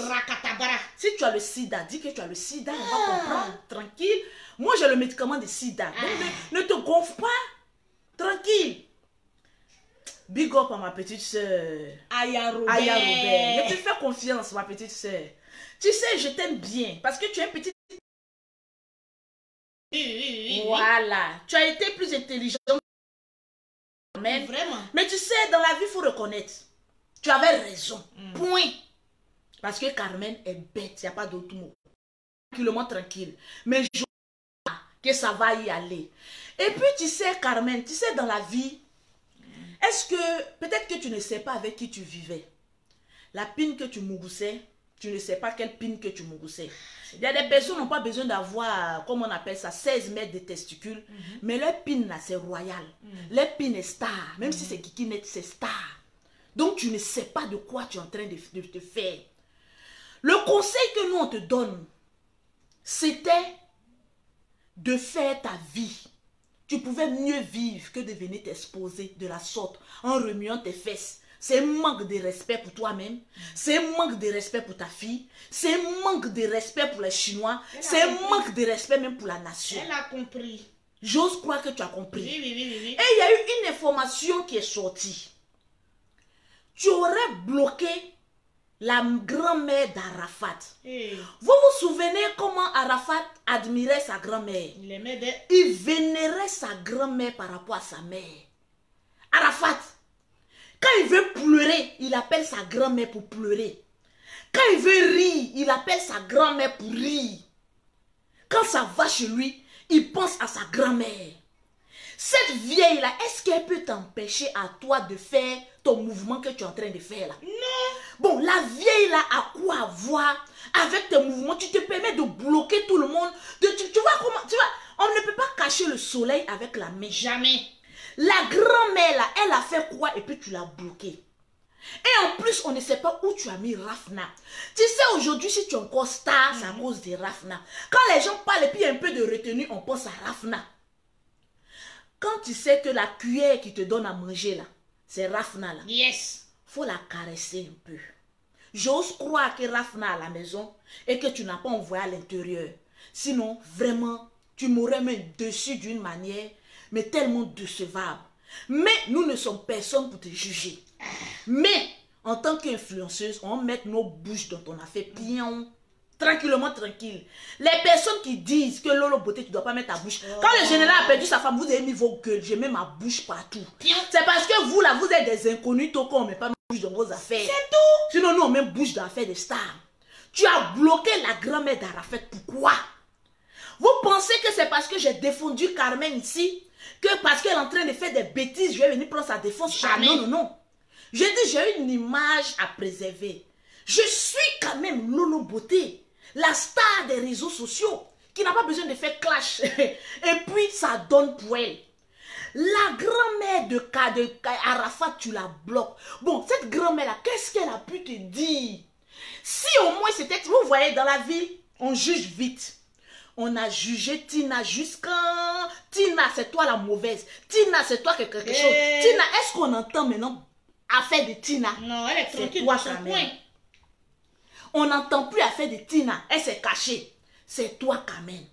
Si tu as le sida, dis que tu as le sida, ah. on va comprendre, tranquille. Moi j'ai le médicament de sida, ah. donc ne, ne te gonfle pas, tranquille. Big up à ma petite soeur. Aya Roubaix. Aya Roubaix. Je te fais confiance ma petite soeur. Tu sais, je t'aime bien parce que tu es une petite... Voilà, tu as été plus intelligente. Mais, Vraiment. mais tu sais, dans la vie, il faut reconnaître. Tu avais raison. Mm. Point. Parce que Carmen est bête. Il n'y a pas d'autre mot. Tranquillement, tranquille. Mais je vois que ça va y aller. Et puis, tu sais, Carmen, tu sais, dans la vie, est-ce que, peut-être que tu ne sais pas avec qui tu vivais. La pine que tu moussais, tu ne sais pas quelle pine que tu moussais. Il y a des personnes qui n'ont pas besoin d'avoir, comme on appelle ça, seize mètres de testicules. Mm-hmm. Mais leur pin là, c'est royal. Mm-hmm. Leur pin est star. Même mm-hmm. si c'est Kiki Net, c'est star. Donc tu ne sais pas de quoi tu es en train de, de te faire. Le conseil que nous on te donne, c'était de faire ta vie. Tu pouvais mieux vivre que de venir t'exposer de la sorte en remuant tes fesses. C'est un manque de respect pour toi-même. C'est un manque de respect pour ta fille. C'est un manque de respect pour les Chinois. C'est un manque de respect même pour la nation. Elle a compris. J'ose croire que tu as compris. Oui, oui, oui, oui. Et il y a eu une information qui est sortie. Tu aurais bloqué la grand-mère d'Arafat. Hey. Vous vous souvenez comment Arafat admirait sa grand-mère? Il aimait de... Il vénérait sa grand-mère par rapport à sa mère. Arafat, quand il veut pleurer, il appelle sa grand-mère pour pleurer. Quand il veut rire, il appelle sa grand-mère pour rire. Quand ça va chez lui, il pense à sa grand-mère. Cette vieille-là, est-ce qu'elle peut t'empêcher à toi de faire ton mouvement que tu es en train de faire là? Non. Bon, la vieille-là a quoi à voir avec tes mouvements? Tu te permets de bloquer tout le monde. De, tu, tu vois comment... Tu vois, on ne peut pas cacher le soleil avec la main. Jamais. La grand-mère, là, elle a fait quoi et puis tu l'as bloquée. Et en plus, on ne sait pas où tu as mis Rafna. Tu sais, aujourd'hui, si tu es encore star, c'est à cause de Rafna. Quand les gens parlent et puis un peu de retenue, on pense à Rafna. Quand tu sais que la cuillère qui te donne à manger, là, c'est Rafna, là. Yes. Faut la caresser un peu. J'ose croire que Rafna à la maison et que tu n'as pas envoyé à l'intérieur. Sinon, vraiment, tu m'aurais mis dessus d'une manière, mais tellement décevable. Mais nous ne sommes personne pour te juger. Mais, en tant qu'influenceuse, on met nos bouches dont on a fait pion. Tranquillement, tranquille. Les personnes qui disent que Lolo Beauté, tu ne dois pas mettre ta bouche. Oh. Quand le général a perdu sa femme, vous avez mis vos gueules. Je mets ma bouche partout. C'est parce que vous, là, vous êtes des inconnus, tôt qu'on ne met pas nos bouches dans vos affaires. C'est tout. Sinon, nous, on met bouche dans l'affaire des stars. Tu as bloqué la grand-mère d'Arafat. Pourquoi? Vous pensez que c'est parce que j'ai défendu Carmen ici? Que parce qu'elle est en train de faire des bêtises, je vais venir prendre sa défense? Ah non, non, non. Je dis, j'ai une image à préserver. Je suis quand même Lolo Beauté, la star des réseaux sociaux, qui n'a pas besoin de faire clash. Et puis, ça donne pour elle. La grand-mère de, de, de Arafat, tu la bloques. Bon, cette grand-mère-là, qu'est-ce qu'elle a pu te dire? Si au moins c'était... Vous voyez, dans la vie, on juge vite. On a jugé Tina jusqu'à... Tina, c'est toi la mauvaise. Tina, c'est toi quelque, quelque hey. chose. Tina, est-ce qu'on entend maintenant affaire de Tina? Non, elle est tranquille dans son coin. On n'entend plus affaire de Tina. Elle s'est cachée. C'est toi, Carmen.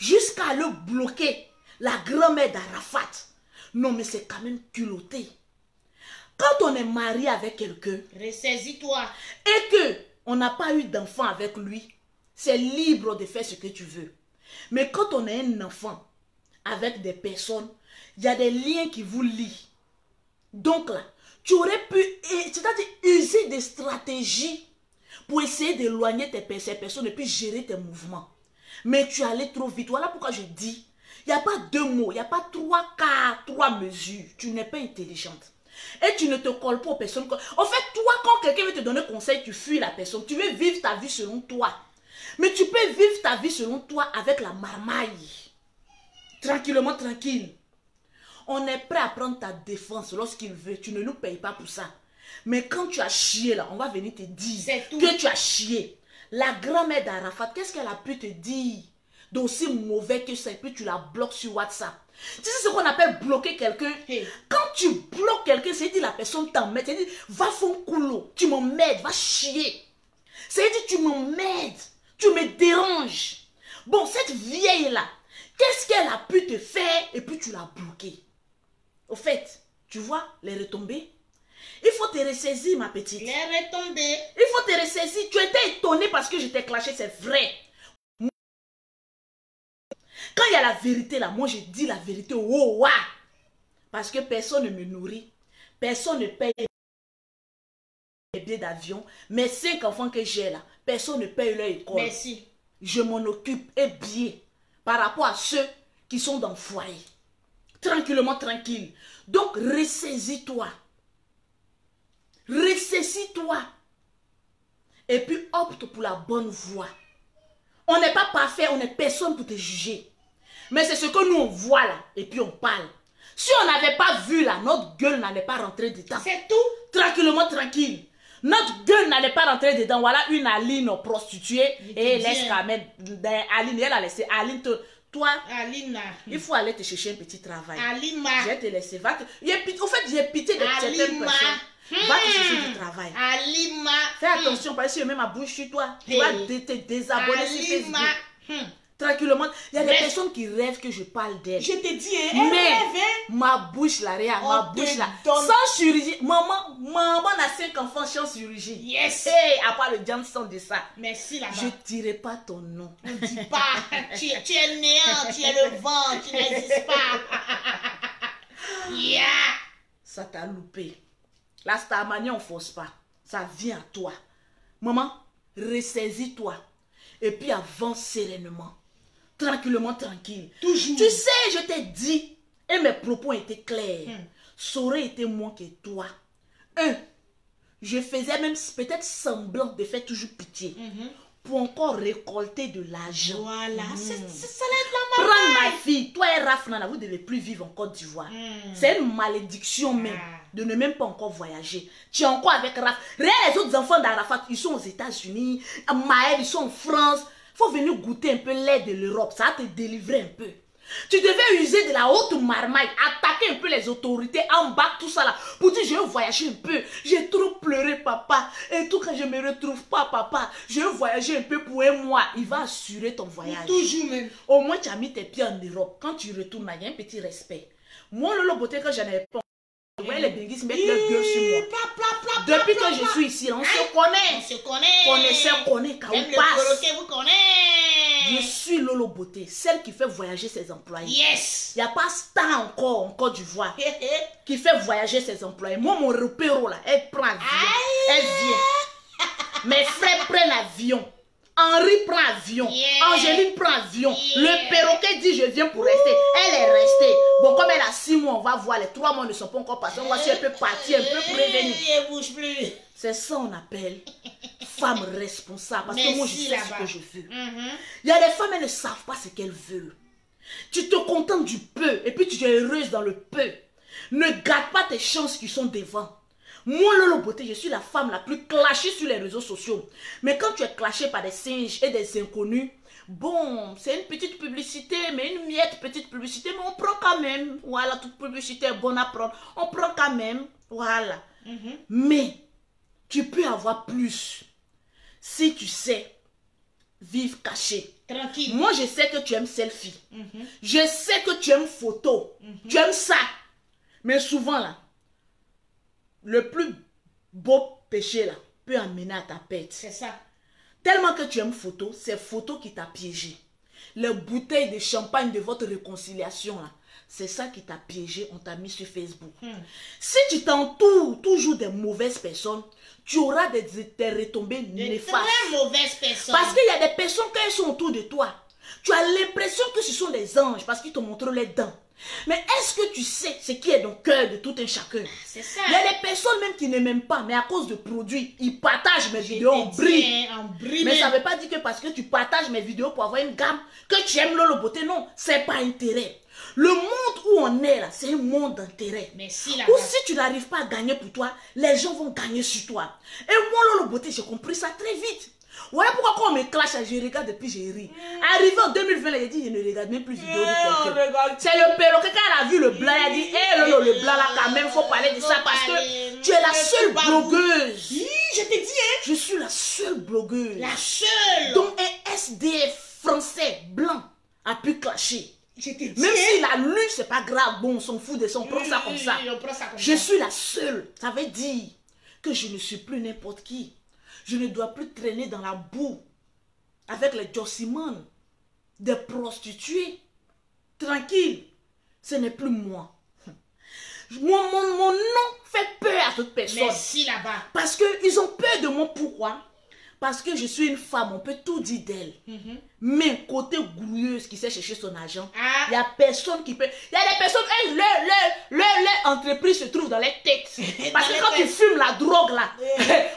Jusqu'à le bloquer, la grand-mère d'Arafat. Non, mais c'est quand même culotté. Quand on est marié avec quelqu'un, ressaisis-toi. Et que on n'a pas eu d'enfant avec lui, c'est libre de faire ce que tu veux. Mais quand on est un enfant avec des personnes, il y a des liens qui vous lient. Donc là, tu aurais pu, c'est-à-dire user des stratégies pour essayer d'éloigner ces personnes et puis gérer tes mouvements. Mais tu allais trop vite. Voilà pourquoi je dis, il n'y a pas deux mots, il n'y a pas trois cas, trois mesures. Tu n'es pas intelligente. Et tu ne te colles pas aux personnes. En fait, toi, quand quelqu'un veut te donner conseil, tu fuis la personne. Tu veux vivre ta vie selon toi. Mais tu peux vivre ta vie selon toi avec la marmaille. Tranquillement, tranquille. On est prêt à prendre ta défense lorsqu'il veut. Tu ne nous payes pas pour ça. Mais quand tu as chié, là, on va venir te dire que tu as chié. La grand-mère d'Arafat, qu'est-ce qu'elle a pu te dire d'aussi mauvais que ça? Et puis tu la bloques sur WhatsApp. Tu sais ce qu'on appelle bloquer quelqu'un? Hey. Quand tu bloques quelqu'un, c'est-à-dire la personne t'emmerde. C'est-à-dire, va fond coulo, tu m'emmerdes, va chier. C'est-à-dire, tu m'emmerdes, tu me déranges. Bon, cette vieille-là, qu'est-ce qu'elle a pu te faire? Et puis tu l'as bloquée. Au fait, tu vois les retombées? Il faut te ressaisir, ma petite. Les retombées. Il faut te ressaisir. Tu étais étonnée parce que je t'ai clashé, c'est vrai. Quand il y a la vérité là, moi je dis la vérité. Oh, wow. Parce que personne ne me nourrit. Personne ne paye les billets d'avion. Mes cinq enfants que j'ai là, personne ne paye leur école. Merci. Je m'en occupe et bien par rapport à ceux qui sont dans le foyer. Tranquillement, tranquille. Donc, ressaisis-toi. Ressaisis-toi. Et puis, opte pour la bonne voie. On n'est pas parfait, on n'est personne pour te juger. Mais c'est ce que nous, on voit là, et puis on parle. Si on n'avait pas vu là, notre gueule n'allait pas rentrer dedans. C'est tout. Tranquillement, tranquille. Notre gueule n'allait pas rentrer dedans. Voilà une Aline prostituée. Et laisse Carmen. Aline, elle a laissé. Aline, te, toi, Aline, il faut aller te chercher un petit travail. Aline, je vais te laisser. Va te... Au fait, j'ai pitié de certaines personnes. Hmm. Va te chercher du travail. Alima. Fais attention, hmm. parce que je mets ma bouche sur toi. Tu hey. vas te désabonner sur Facebook. Hmm. Tranquillement. Il y a mais... des personnes qui rêvent que je parle d'elles. Je te dis, elle rêve. Ma bouche là, regarde, ma bouche là. Donne... Sans chirurgie. Maman, maman a cinq enfants sans chirurgie. Yes. Hey, à part le Johnson de ça. Merci là-bas. Je ne dirai pas ton nom. Ne dis pas. tu, tu es le néant, tu es le vent, tu n'existes pas. yeah. Ça t'a loupé. La starmania, on ne force pas. Ça vient à toi. Maman, ressaisis-toi. Et puis avance sereinement. Tranquillement, tranquille. Toujours. Tu sais, je t'ai dit, et mes propos étaient clairs. Hmm. Ça aurait été moins que toi. Un, je faisais même peut-être semblant de faire toujours pitié. Mm-hmm. Pour encore récolter de l'argent. Voilà, mmh. c'est ça l'aide la prendre ma fille, toi et Rafnana, vous ne devez plus vivre en Côte d'Ivoire. Mm. C'est une malédiction même de ne même pas encore voyager. Tu es encore avec Raf. Regarde les autres enfants d'Arafat, ils sont aux États-Unis, à Maël, ils sont en France. Il faut venir goûter un peu l'aide de l'Europe, ça va te délivrer un peu. Tu devais user de la haute marmaille, attaquer un peu les autorités en bas, tout ça là, pour dire je vais voyager un peu, j'ai trop pleuré papa, et tout quand je me retrouve pas papa, je vais voyager un peu pour un mois, il va assurer ton voyage. Toujours même. Au moins tu as mis tes pieds en Europe, quand tu retournes, il y a un petit respect. Moi Lolo Beauté quand j'en avais pas, je voyais les bénéfices mettre leur gueule sur moi. Pla, pla, pla, pla, Depuis pla, que pla, je suis ici, on hein? se connaît, on se connaît, connaisseur connaît, quand on passe. Vous connaissez. Je suis Lolo Beauté, celle qui fait voyager ses employés. Yes. Il n'y a pas ça encore en Côte d'Ivoire qui fait voyager ses employés. Moi, mon repéro là, elle prend avion. Elle vient. Mes frères prennent avion. Henri prend avion. Yeah. Angélique prend avion. Yeah. Le perroquet dit je viens pour rester. Ouh. Elle est restée. Bon, comme elle a six mois, on va voir. Les trois mois ne sont pas encore passés. On va voir si elle peut partir un peu pour revenir. Elle bouge plus. C'est ça qu'on appelle femme responsable. Parce Merci que moi, je sais ce que je veux. Mm-hmm. Il y a des femmes, elles ne savent pas ce qu'elles veulent. Tu te contentes du peu et puis tu es heureuse dans le peu. Ne gâte pas tes chances qui sont devant. Moi, Lolo Beauté, je suis la femme la plus clashée sur les réseaux sociaux. Mais quand tu es clashée par des singes et des inconnus, bon, c'est une petite publicité, mais une miette petite publicité, mais on prend quand même. Voilà, toute publicité est bonne à prendre. On prend quand même. Voilà. Mm-hmm. Mais tu peux avoir plus si tu sais vivre caché. Tranquille. Moi, je sais que tu aimes selfie. Mm-hmm. Je sais que tu aimes photo. Mm-hmm. Tu aimes ça. Mais souvent, là, le plus beau péché là peut amener à ta perte. C'est ça. Tellement que tu aimes photo, c'est photo qui t'a piégé. Les bouteilles de champagne de votre réconciliation là, c'est ça qui t'a piégé, on t'a mis sur Facebook. Hmm. Si tu t'entoures toujours des mauvaises personnes, tu auras des, des retombées de néfastes. Très mauvaises personnes. Parce qu'il y a des personnes qui sont autour de toi. Tu as l'impression que ce sont des anges parce qu'ils te montrent les dents. Mais est-ce que tu sais ce qui est dans le cœur de tout un chacun? C'est ça. Il y a des personnes même qui ne m'aiment pas, mais à cause de produits, ils partagent mes vidéos en brille. Mais ça ne veut pas dire que parce que tu partages mes vidéos pour avoir une gamme, que tu aimes Lolo Beauté. Non, c'est pas intérêt. Le monde où on est là, c'est un monde d'intérêt. Ou si tu n'arrives pas à gagner pour toi, les gens vont gagner sur toi. Et moi, Lolo Beauté, j'ai compris ça très vite. Ouais, pourquoi quand on me clash, je regarde depuis j'ai ri. Mmh. Arrivé en deux mille vingt, il a dit, je ne regarde même plus vidéo. Mmh, c'est le perroquet, quand elle a vu le blanc, il a dit, hé, hey, Lolo, le blanc là, quand même, faut parler de ça parce que tu es la seule blogueuse. Oui, je t'ai dit, hein. Je suis la seule blogueuse. La seule. Dont un S D F français blanc a pu clasher. Même si la lune, c'est pas grave, bon, on s'en fout de ça, on prend ça comme ça. Je suis la seule. Ça veut dire que je ne suis plus n'importe qui. Je ne dois plus traîner dans la boue avec les jossimanes, des prostituées. Tranquille, ce n'est plus moi. Mon, mon, mon nom fait peur à toute personne. Merci là-bas. Parce qu'ils ont peur de moi. Pourquoi? Parce que je suis une femme, on peut tout dire d'elle. Mm-hmm. Mais côté gouilleuse qui sait chercher son argent, il ah. n'y a personne qui peut... Il y a des personnes, elles, leur, leur, leur, leur entreprise se trouve dans les têtes. Parce que quand tu fumes la drogue là,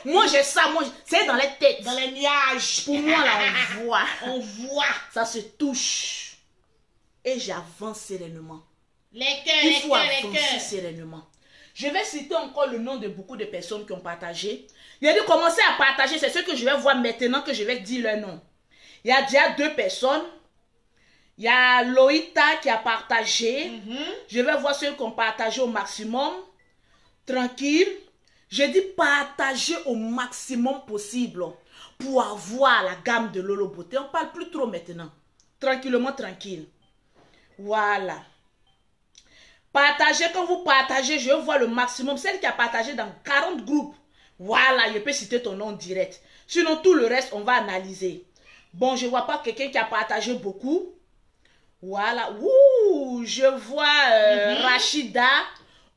moi j'ai ça, moi c'est dans les têtes. Dans les nuages. Pour moi là, on voit. On voit. Ça se touche. Et j'avance sérénement. Les cœurs, les cœurs, les cœurs. Il faut avancer sérénement. Je vais citer encore le nom de beaucoup de personnes qui ont partagé. Il y a dit commencer à partager, c'est ce que je vais voir maintenant que je vais dire leur nom. Il y a déjà deux personnes. Il y a Loïta qui a partagé. Mm-hmm. Je vais voir ceux qui ont partagé au maximum. Tranquille. Je dis partager au maximum possible pour avoir la gamme de Lolo Beauté. On ne parle plus trop maintenant. Tranquillement, tranquille. Voilà. Partagez, quand vous partagez, je vois le maximum. Celle qui a partagé dans quarante groupes. Voilà, je peux citer ton nom direct. Sinon, tout le reste, on va analyser. Bon, je ne vois pas quelqu'un qui a partagé beaucoup. Voilà. Ouh, je vois euh, mm-hmm. Rachida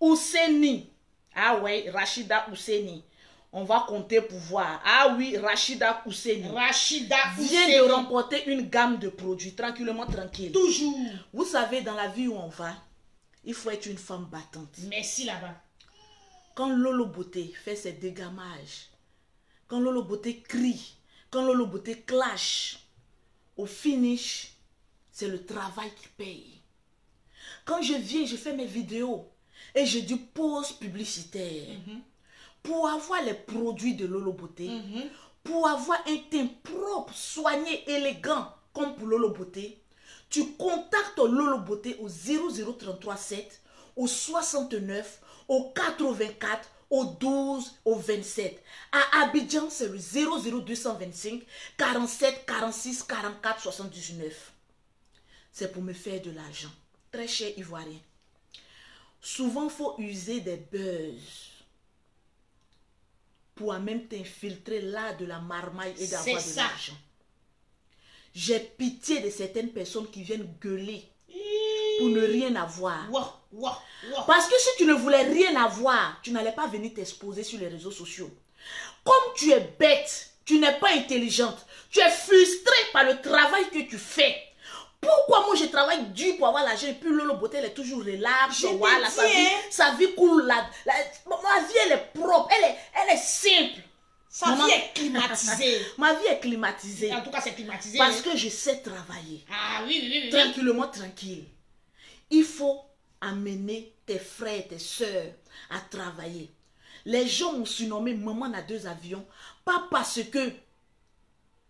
Ouseni. Ah ouais, Rachida Ouseni. On va compter pour voir. Ah oui, Rachida Ouseni. Rachida Ouseni. Vient de remporter une gamme de produits. Tranquillement, tranquille. Toujours. Vous savez, dans la vie où on va, il faut être une femme battante. Merci là-bas. Quand Lolo Beauté fait ses dégamages, quand Lolo Beauté crie, quand Lolo Beauté clash, au finish, C'est le travail qui paye. Quand je viens, je fais mes vidéos et je dis pause publicitaire. Mm-hmm. Pour avoir les produits de Lolo Beauté, mm-hmm. pour avoir un teint propre, soigné, élégant, comme pour Lolo Beauté, tu contactes Lolo Beauté au zéro zéro trois trois sept, au soixante-neuf, au quatre-vingt-quatre, au douze, au vingt-sept. À Abidjan, c'est le zéro zéro deux cent vingt-cinq, quarante-sept, quarante-six, quarante-quatre, soixante-dix-neuf. C'est pour me faire de l'argent. Très cher Ivoirien. Souvent, il faut user des buzz pour en même t'infiltrer là de la marmaille et d'avoir de l'argent. J'ai pitié de certaines personnes qui viennent gueuler pour ne rien avoir. Wow, wow, wow. Parce que si tu ne voulais rien avoir, tu n'allais pas venir t'exposer sur les réseaux sociaux. Comme tu es bête, tu n'es pas intelligente, tu es frustrée par le travail que tu fais. Pourquoi moi je travaille dur pour avoir l'argent et puis Lolo Beauté elle est toujours large, voilà, sa, vie, sa vie coule, la, la, ma vie elle est propre, elle est, elle est simple. Sa Maman, vie est climatisée. Ma vie est climatisée. En tout cas c'est climatisé. Parce que je sais travailler. Ah oui, oui, oui. Tranquillement, tranquille. Il faut amener tes frères, tes soeurs à travailler. Les gens ont surnommé Maman a deux avions, pas parce que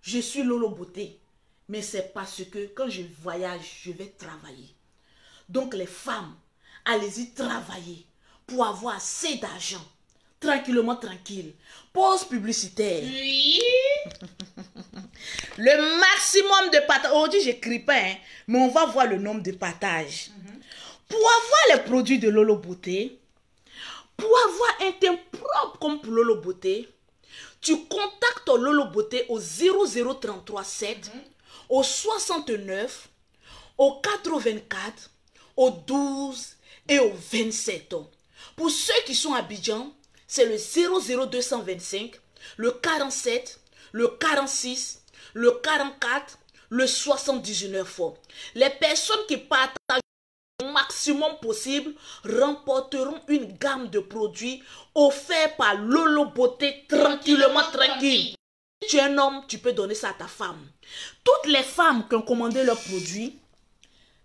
je suis Lolo Beauté. Mais c'est parce que quand je voyage, je vais travailler. Donc les femmes, allez-y travailler pour avoir assez d'argent. Tranquillement, tranquille. Pause publicitaire. Oui. Le maximum de partages. Aujourd'hui, je n'écris pas, hein, mais on va voir le nombre de partages. Mm-hmm. Pour avoir les produits de Lolo Beauté, pour avoir un teint propre comme pour Lolo Beauté, tu contactes Lolo Beauté au zéro zéro trois trois sept. Mm-hmm. Au soixante-neuf, au quatre-vingt-quatre, au douze et au vingt-sept. Pour ceux qui sont à Abidjan, c'est le zéro zéro deux cent vingt-cinq, le quarante-sept, le quarante-six, le quarante-quatre, le soixante-dix-neuf. Les personnes qui partagent le maximum possible remporteront une gamme de produits offerts par Lolo Beauté tranquillement tranquille. Si tu es un homme, tu peux donner ça à ta femme. Toutes les femmes qui ont commandé leurs produits,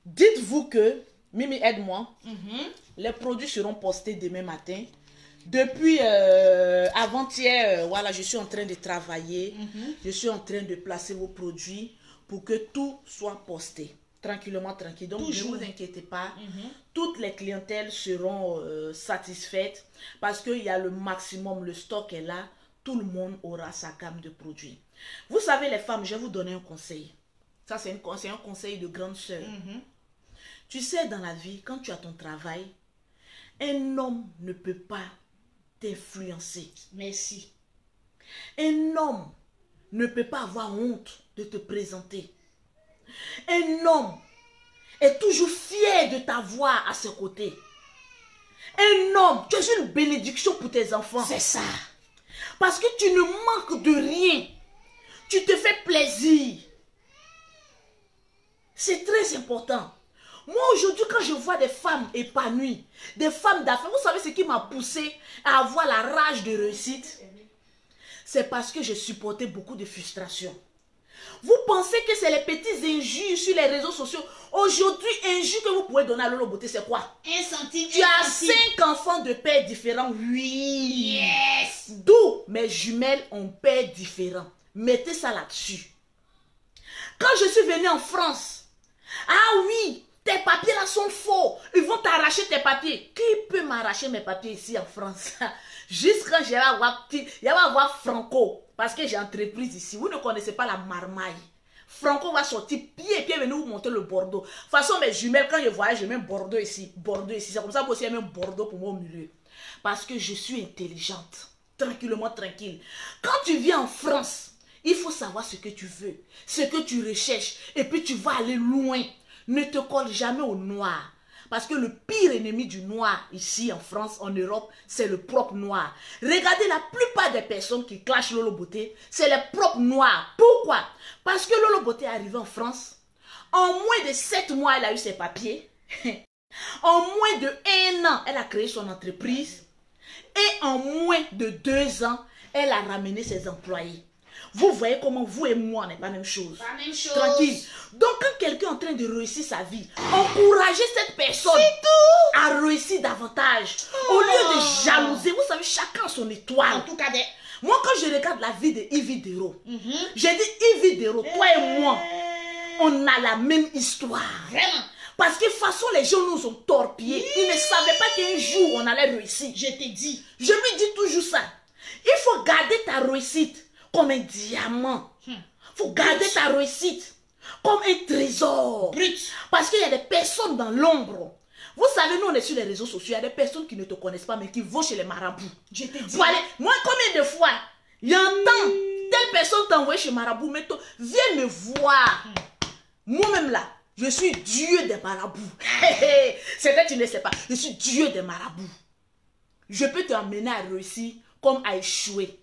dites-vous que, Mimi aide-moi, mm-hmm. les produits seront postés demain matin. Depuis euh, avant-hier, euh, voilà, je suis en train de travailler, mm-hmm. je suis en train de placer vos produits pour que tout soit posté. Tranquillement, tranquille. Donc, toujours. Ne vous inquiétez pas. Mm-hmm. Toutes les clientèles seront euh, satisfaites parce qu'il y a le maximum, le stock est là. Tout le monde aura sa gamme de produits. Vous savez, les femmes, je vais vous donner un conseil. Ça, c'est un conseil de grande sœur. Mm-hmm. Tu sais, dans la vie, quand tu as ton travail, un homme ne peut pas t'influencer. Merci. Un homme ne peut pas avoir honte de te présenter. Un homme est toujours fier de t'avoir à ses côtés. Un homme, tu es une bénédiction pour tes enfants. C'est ça. Parce que tu ne manques de rien. Tu te fais plaisir. C'est très important. Moi, aujourd'hui, quand je vois des femmes épanouies, des femmes d'affaires, vous savez ce qui m'a poussée à avoir la rage de réussite? C'est parce que je supportais beaucoup de frustration. Vous pensez que c'est les petites injures sur les réseaux sociaux? Aujourd'hui, injures que vous pouvez donner à Lolo Beauté, c'est quoi? Un centime. Tu as cinq enfants de pères différents. Oui. Yes. D'où mes jumelles ont pères différents. Mettez ça là-dessus. Quand je suis venue en France, ah oui, tes papiers là sont faux. Ils vont t'arracher tes papiers. Qui peut m'arracher mes papiers ici en France? Juste quand j'allais avoir, avoir Franco. Parce que j'ai entreprise ici. Vous ne connaissez pas la marmaille. Franco va sortir pied et pied venir vous monter le Bordeaux. De toute façon, mes jumelles, quand je voyage, je mets Bordeaux ici. Bordeaux ici. C'est comme ça aussi, je mets Bordeaux pour moi au milieu. Parce que je suis intelligente. Tranquillement, tranquille. Quand tu viens en France, il faut savoir ce que tu veux, ce que tu recherches. Et puis tu vas aller loin. Ne te colle jamais au noir. Parce que le pire ennemi du noir, ici en France, en Europe, c'est le propre noir. Regardez la plupart des personnes qui clashent Lolo Beauté, c'est les propres noirs. Pourquoi? Parce que Lolo Beauté est arrivée en France, en moins de sept mois, elle a eu ses papiers. En moins de un an, elle a créé son entreprise. Et en moins de deux ans, elle a ramené ses employés. Vous voyez comment vous et moi n'est pas la même chose. Pas même chose. Tranquille. Donc quand quelqu'un est en train de réussir sa vie, encouragez cette personne à réussir davantage. Oh. Au lieu de jalouser, vous savez, chacun son étoile. En tout cas, des... moi quand je regarde la vie de Ivi Dero, mm -hmm. j'ai dit Ivi Dero, toi et... et moi, on a la même histoire. Vraiment. Parce que de toute façon, les gens nous ont torpillés. Ils ne savaient pas qu'un jour, on allait réussir. Je t'ai dit. Je lui dis toujours ça. Il faut garder ta réussite comme un diamant. Il faut garder ta réussite comme un trésor. Brut. Parce qu'il y a des personnes dans l'ombre. Vous savez, nous, on est sur les réseaux sociaux. Il y a des personnes qui ne te connaissent pas, mais qui vont chez les marabouts. Je t'ai dit. Voilà. Moi, combien de fois, il y a un temps, telle personne t'envoie chez marabout, mais toi, viens me voir. Hmm. Moi-même là. Je suis Dieu des marabouts. C'est vrai, tu ne sais pas. Je suis Dieu des marabouts. Je peux te amener à réussir comme à échouer.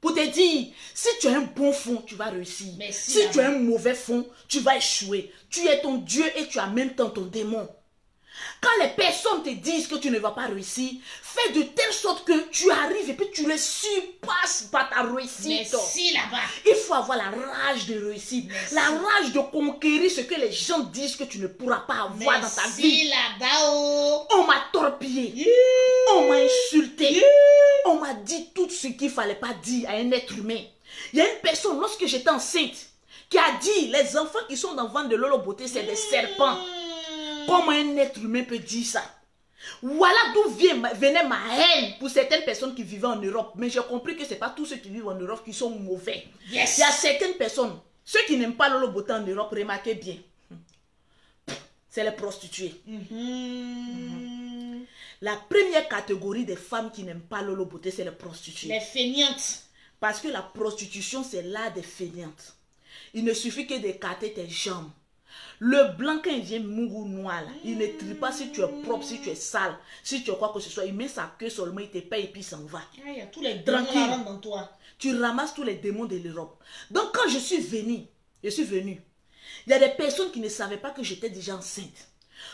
Pour te dire, si tu as un bon fond, tu vas réussir. Merci, si tu as un mauvais fond, tu vas échouer. Tu es ton Dieu et tu as en même temps ton démon. Quand les personnes te disent que tu ne vas pas réussir, fais de telle sorte que tu arrives et puis tu les surpasses par ta réussite. Merci là-bas. Il faut avoir la rage de réussir, merci, la rage de conquérir ce que les gens disent que tu ne pourras pas avoir, merci, dans ta vie. Là-bas. On m'a torpillé, yeah, on m'a insulté, yeah, on m'a dit tout ce qu'il ne fallait pas dire à un être humain. Il y a une personne, lorsque j'étais enceinte, qui a dit les enfants qui sont dans le ventre de Lolo Beauté, c'est yeah, des serpents. Comment un être humain peut dire ça? Voilà d'où venait ma haine pour certaines personnes qui vivaient en Europe. Mais j'ai compris que ce n'est pas tous ceux qui vivent en Europe qui sont mauvais. Yes. Il y a certaines personnes, ceux qui n'aiment pas Lolo Beauté en Europe, remarquez bien, c'est les prostituées. Mm-hmm. Mm-hmm. La première catégorie des femmes qui n'aiment pas Lolo Beauté, c'est les prostituées. Les fainéantes. Parce que la prostitution, c'est l'art des fainéantes. Il ne suffit que d'écarter tes jambes. Le blanc, quand il vient mou ou noir, là, il ne trie pas si tu es propre, si tu es sale, si tu es quoi que ce soit. Il met sa queue seulement, il te paye et puis il s'en va. Ah, il y a tous les tranquille dans toi. Tu ramasses tous les démons de l'Europe. Donc quand je suis venue, je suis venue, il y a des personnes qui ne savaient pas que j'étais déjà enceinte.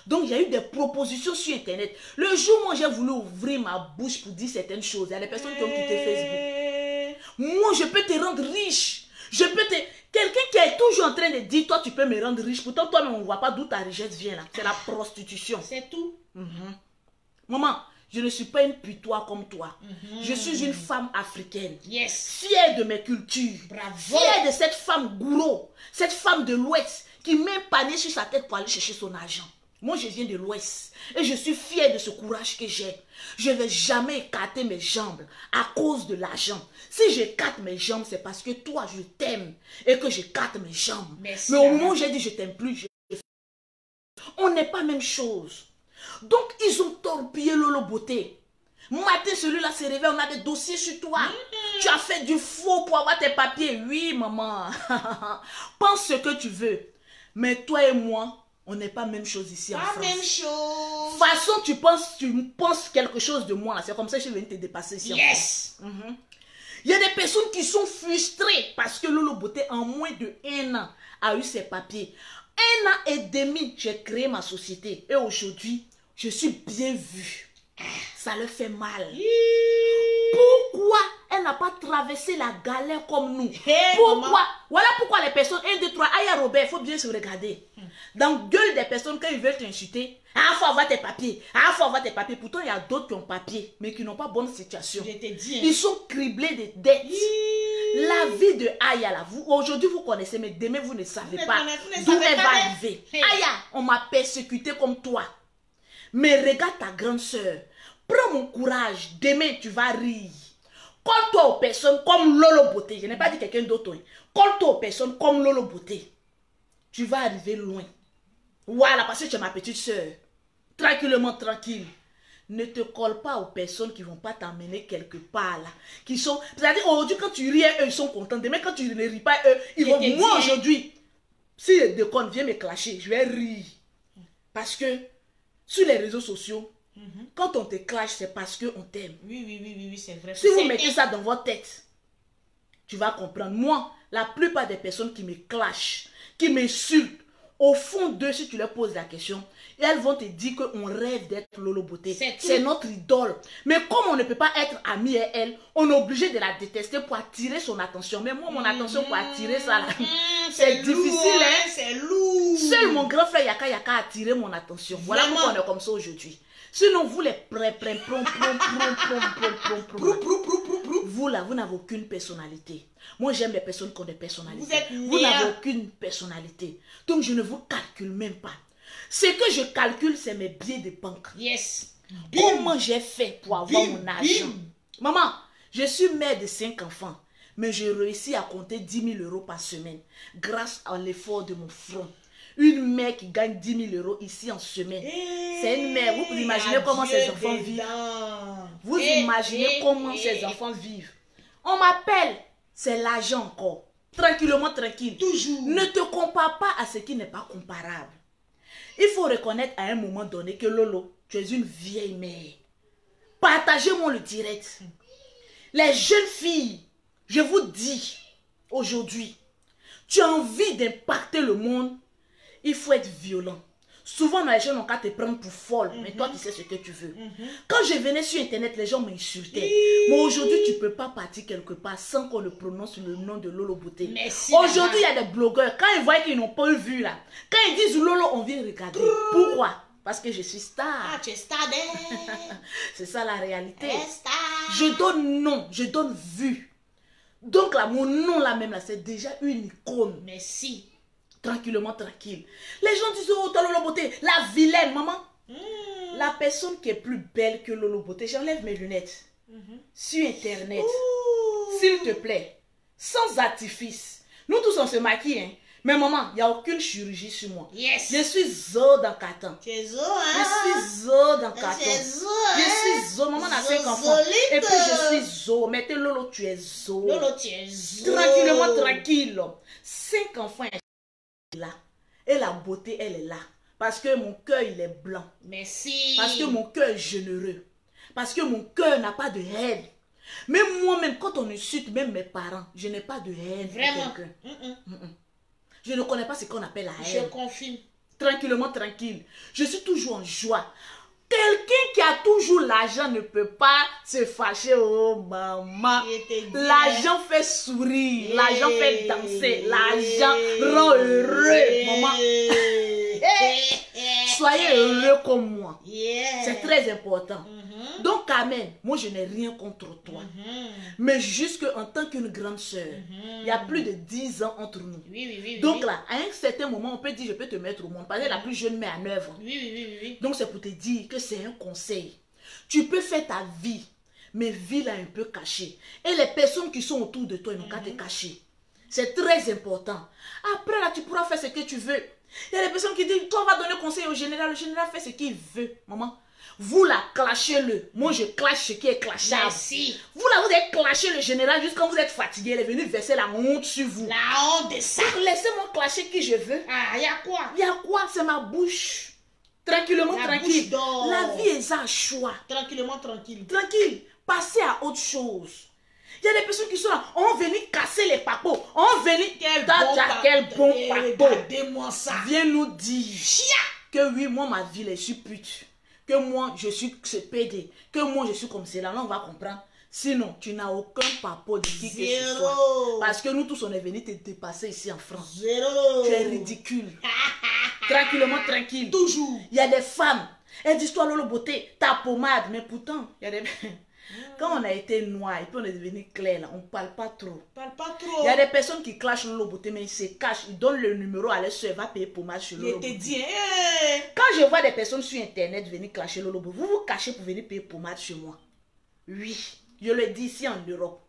Donc il y a eu des propositions sur Internet. Le jour où j'ai voulu ouvrir ma bouche pour dire certaines choses, il y a des personnes qui ont quitté Facebook. Moi, je peux te rendre riche. Je peux te... Quelqu'un qui est toujours en train de dire, toi, tu peux me rendre riche. Pourtant, toi, on ne voit pas d'où ta richesse vient là. C'est la prostitution. C'est tout. Mm-hmm. Maman, je ne suis pas une putois comme toi. Mm-hmm. Je suis une femme africaine. Yes. Fière de mes cultures. Bravo. Fière de cette femme gourou. Cette femme de l'Ouest qui met un panier sur sa tête pour aller chercher son argent. Moi, je viens de l'Ouest et je suis fière de ce courage que j'ai. Je ne vais jamais écarter mes jambes à cause de l'argent. Si j'écarte mes jambes, c'est parce que toi, je t'aime et que j'écarte mes jambes. Merci. Mais au moment où j'ai dit je t'aime plus, je... on n'est pas même chose. Donc, ils ont torpillé Lolo Beauté. Matin, celui-là se réveille, on a des dossiers sur toi. Mmh. Tu as fait du faux pour avoir tes papiers. Oui, maman. Pense ce que tu veux. Mais toi et moi, on n'est pas même chose ici en France. Pas même chose. De toute façon, tu penses, tu penses quelque chose de moi. C'est comme ça que je suis venue te dépasser ici. Yes. En France. Mm-hmm. Il y a des personnes qui sont frustrées parce que Lolo Beauté, en moins de un an, a eu ses papiers. Un an et demi, j'ai créé ma société. Et aujourd'hui, je suis bien vue. Ça leur fait mal. Yii. Pourquoi elle n'a pas traversé la galère comme nous? Hey, pourquoi maman. Voilà pourquoi les personnes, un, deux, trois, Aya Roubaix, il faut bien se regarder. Dans gueule des personnes, quand ils veulent t'insulter, ah, faut avoir tes papiers, ah, faut avoir tes papiers. Pourtant, il y a d'autres qui ont papiers, mais qui n'ont pas bonne situation. Je t'ai dit. Ils sont criblés de dettes. Yii. La vie de Aya, là, vous, aujourd'hui, vous connaissez, mais demain, vous ne savez vous pas d'où elle va arriver. Hey. Aya, on m'a persécuté comme toi. Mais regarde ta grande sœur. Prends mon courage, demain tu vas rire. Colle-toi aux personnes comme Lolo Beauté. Je n'ai pas dit quelqu'un d'autre. Hein. Colle-toi aux personnes comme Lolo Beauté. Tu vas arriver loin. Voilà, parce que tu es ma petite soeur. Tranquillement, tranquille. Ne te colle pas aux personnes qui ne vont pas t'amener quelque part là. Qui sont... C'est-à-dire, aujourd'hui, quand tu ris, eux, ils sont contents. Demain, quand tu ne ris pas, eux, ils vont... Moi, aujourd'hui, si le déconne vient me clasher, je vais rire. Parce que sur les réseaux sociaux, mm-hmm, quand on te clash, c'est parce qu'on t'aime. Oui, oui, oui, oui, oui, c'est vrai. Si vous mettez ça dans votre tête, tu vas comprendre. Moi, la plupart des personnes qui me clashent, qui m'insultent, au fond d'eux, si tu leur poses la question, elles vont te dire qu'on rêve d'être Lolo Beauté. C'est notre idole. Mais comme on ne peut pas être ami à elle, on est obligé de la détester pour attirer son attention. Mais moi, mon attention pour attirer ça, mmh, c'est difficile. Hein? C'est lourd. Seul mon grand frère Yaka Yaka a attiré mon attention. Voilà Maman. Pourquoi on est comme ça aujourd'hui. Sinon, vous les prêts, prêts, prom, prom, prom, prom, prom, prom. Vous là, vous n'avez aucune personnalité. Moi, j'aime les personnes qui ont des personnalités. Vous êtes Vous n'avez aucune personnalité. Donc, je ne vous calcule même pas. Ce que je calcule, c'est mes billets de banque. Yes. Bim. Comment j'ai fait pour avoir Bim. mon argent? Bim. Maman, je suis mère de cinq enfants, mais je réussis à compter dix mille euros par semaine grâce à l'effort de mon front. Une mère qui gagne dix mille euros ici en semaine. Hey, c'est une mère. Vous, vous imaginez comment ces enfants vivent. Dents. Vous hey, imaginez hey, comment hey. ces enfants vivent. On m'appelle. C'est l'argent encore. Tranquillement, tranquille. Toujours. Ne te compare pas à ce qui n'est pas comparable. Il faut reconnaître à un moment donné que Lolo, tu es une vieille mère. Partagez-moi le direct. Les jeunes filles, je vous dis, aujourd'hui, tu as envie d'impacter le monde. Il faut être violent. Souvent, les gens n'ont qu'à te prendre pour folle. Mm-hmm. Mais toi, tu sais ce que tu veux. Mm-hmm. Quand je venais sur Internet, les gens m'insultaient. Iiii. Mais aujourd'hui, tu ne peux pas partir quelque part sans qu'on ne prononce le nom de Lolo Beauté. Aujourd'hui, il y a des blogueurs. Quand ils voient qu'ils n'ont pas vu, là, quand ils disent Lolo, on vient regarder. Ouh. Pourquoi? Parce que je suis star. Ah, tu es star. C'est ça la réalité. Star. Je donne nom, je donne vue. Donc là, mon nom là même, là, c'est déjà une icône. Merci. Tranquillement, tranquille. Les gens disent, oh, t'as Lolo Beauté, la vilaine, maman. Mmh. La personne qui est plus belle que Lolo Beauté, j'enlève mes lunettes. Mmh. Sur Internet, s'il te plaît, sans artifice. Nous tous, on se maquille, hein. Mais maman, il n'y a aucune chirurgie sur moi. Yes. Je suis zo dans carton. Tu es zo, hein? Je suis zo dans carton. Je suis zo. Maman a cinq enfants. Et puis je suis zo. Mettez Lolo, tu es zo. Lolo, tu es zo. Tranquillement, tranquille. Cinq enfants. Là. Et la beauté, elle est là. Parce que mon cœur, il est blanc. Merci. Parce que mon cœur est généreux. Parce que mon cœur n'a pas de haine. Même moi-même, quand on insulte, même mes parents, je n'ai pas de haine. Vraiment. Mm -mm. Mm -mm. Je ne connais pas ce qu'on appelle la haine. Je confirme. Tranquillement, tranquille. Je suis toujours en joie. Quelqu'un qui a toujours l'argent ne peut pas se fâcher. Oh maman, l'argent fait sourire, hey, l'argent fait danser, l'argent hey, rend heureux. Hey, maman, hey, hey, soyez hey, heureux comme moi. Yeah. C'est très important. Mm-hmm. Donc Carmen, moi je n'ai rien contre toi. Mm-hmm. Mais juste en tant qu'une grande soeur, mm-hmm. il y a plus de dix ans entre nous. Oui, oui, oui, Donc oui. là, à un certain moment, on peut dire je peux te mettre au monde. Parce que la plus jeune met en œuvre. Oui, oui, oui, oui. Donc c'est pour te dire que c'est un conseil. Tu peux faire ta vie, mais vie là un peu cachée. Et les personnes qui sont autour de toi, ils n'ont qu'à te cacher. C'est très important. Après là, tu pourras faire ce que tu veux. Il y a des personnes qui disent, toi, on va donner conseil au général. Le général fait ce qu'il veut, maman. Vous là, clashez-le. Moi, je clash ce qui est clashable. Merci. Vous là, vous avez clashé le général juste quand vous êtes fatigué. Il est venu verser la honte sur vous. La honte de ça. Laissez-moi clasher qui je veux. Ah, il y a quoi? Il y a quoi? C'est ma bouche. Tranquillement, la tranquille. La vie est un choix. Tranquillement, tranquille. Tranquille. Passez à autre chose. Il y a des personnes qui sont là. On venait casser les papos. On venait. Quel bon, ta, quel bon papo. Regardez-moi ça. Viens nous dire Chia. que oui, moi, ma vie, je suis pute. Que moi, je suis ce P D. Que moi, je suis comme cela. Là, on va comprendre. Sinon, tu n'as aucun papo de qui que ce soit. Parce que nous tous, on est venus te dépasser ici en France. Zéro. Tu es ridicule. Tranquillement, tranquille. Toujours. Il y a des femmes. Elles disent, toi, Lolo Beauté, ta pommade. Mais pourtant, il y a des... Quand on a été noir et puis on est devenu clair, là, on ne parle pas trop. Parle pas trop. Il y a des personnes qui clashent Lolo Beauté, mais ils se cachent. Ils donnent le numéro à leur soeur, va payer pommade chez Lolo Beauté. Dit, hey. Quand je vois des personnes sur Internet venir clasher Lolo Beauté, vous vous cachez pour venir payer pommade chez moi. Oui. Je le dis ici en Europe.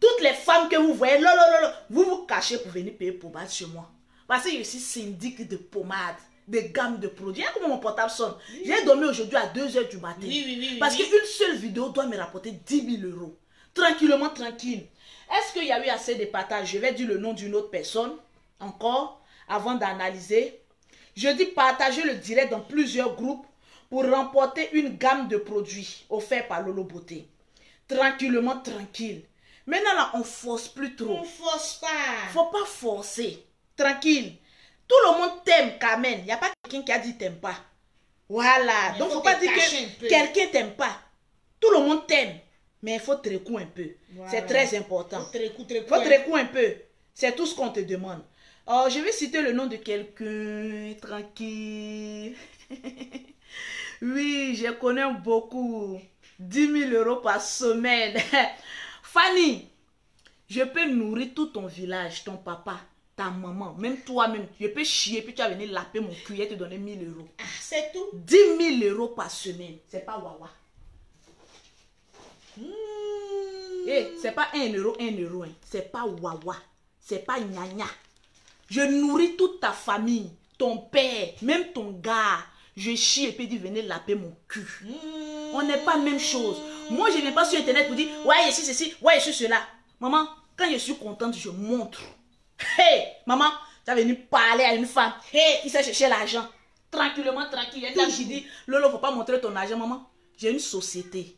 Toutes les femmes que vous voyez, lolo, lolo, vous vous cachez pour venir payer pommade chez moi. Parce que je suis syndic de pommade, de gamme de produits. Comment mon portable sonne? Oui. J'ai dormi aujourd'hui à deux heures du matin. Oui, oui, oui, parce oui. qu'une seule vidéo doit me rapporter dix mille euros. Tranquillement, tranquille. Est-ce qu'il y a eu assez de partage? Je vais dire le nom d'une autre personne, encore, avant d'analyser. Je dis partager le direct dans plusieurs groupes pour remporter une gamme de produits offerts par Lolo Beauté. Tranquillement, tranquille. Maintenant, là, on force plus trop. On force pas. Faut pas forcer. Tranquille. Tout le monde t'aime, Carmen. Il n'y a pas quelqu'un qui a dit t'aime pas. Voilà. Il Donc, il ne faut pas dire que quelqu'un ne t'aime pas. Tout le monde t'aime. Mais il faut te recouper un peu. Voilà. C'est très important. Il faut te recouper, te recouper. Recou un peu. C'est tout ce qu'on te demande. Alors, je vais citer le nom de quelqu'un. Tranquille. Oui, je connais beaucoup. dix mille euros par semaine. Fanny, je peux nourrir tout ton village, ton papa, ta maman, même toi-même. Je peux chier, puis tu vas venir laper mon cuir et te donner mille euros. Ah, c'est tout. dix mille euros par semaine. C'est pas wawa. Mmh. Hey, c'est pas un euro, un euro. Hein. C'est pas wawa. C'est pas gna-gna. Je nourris toute ta famille, ton père, même ton gars. Je chie et puis dis, venez laper mon cul. Mmh. On n'est pas même chose. Moi, je ne viens pas sur Internet pour dire, ouais, je suis ceci, ouais, je suis cela. Maman, quand je suis contente, je montre. Hé, hey, maman, tu as venu parler à une femme. Hé, hey, il s'est cherché l'argent. Tranquillement, tranquille. Et là, je dis, Lolo, il ne faut pas montrer ton argent, maman. J'ai une société.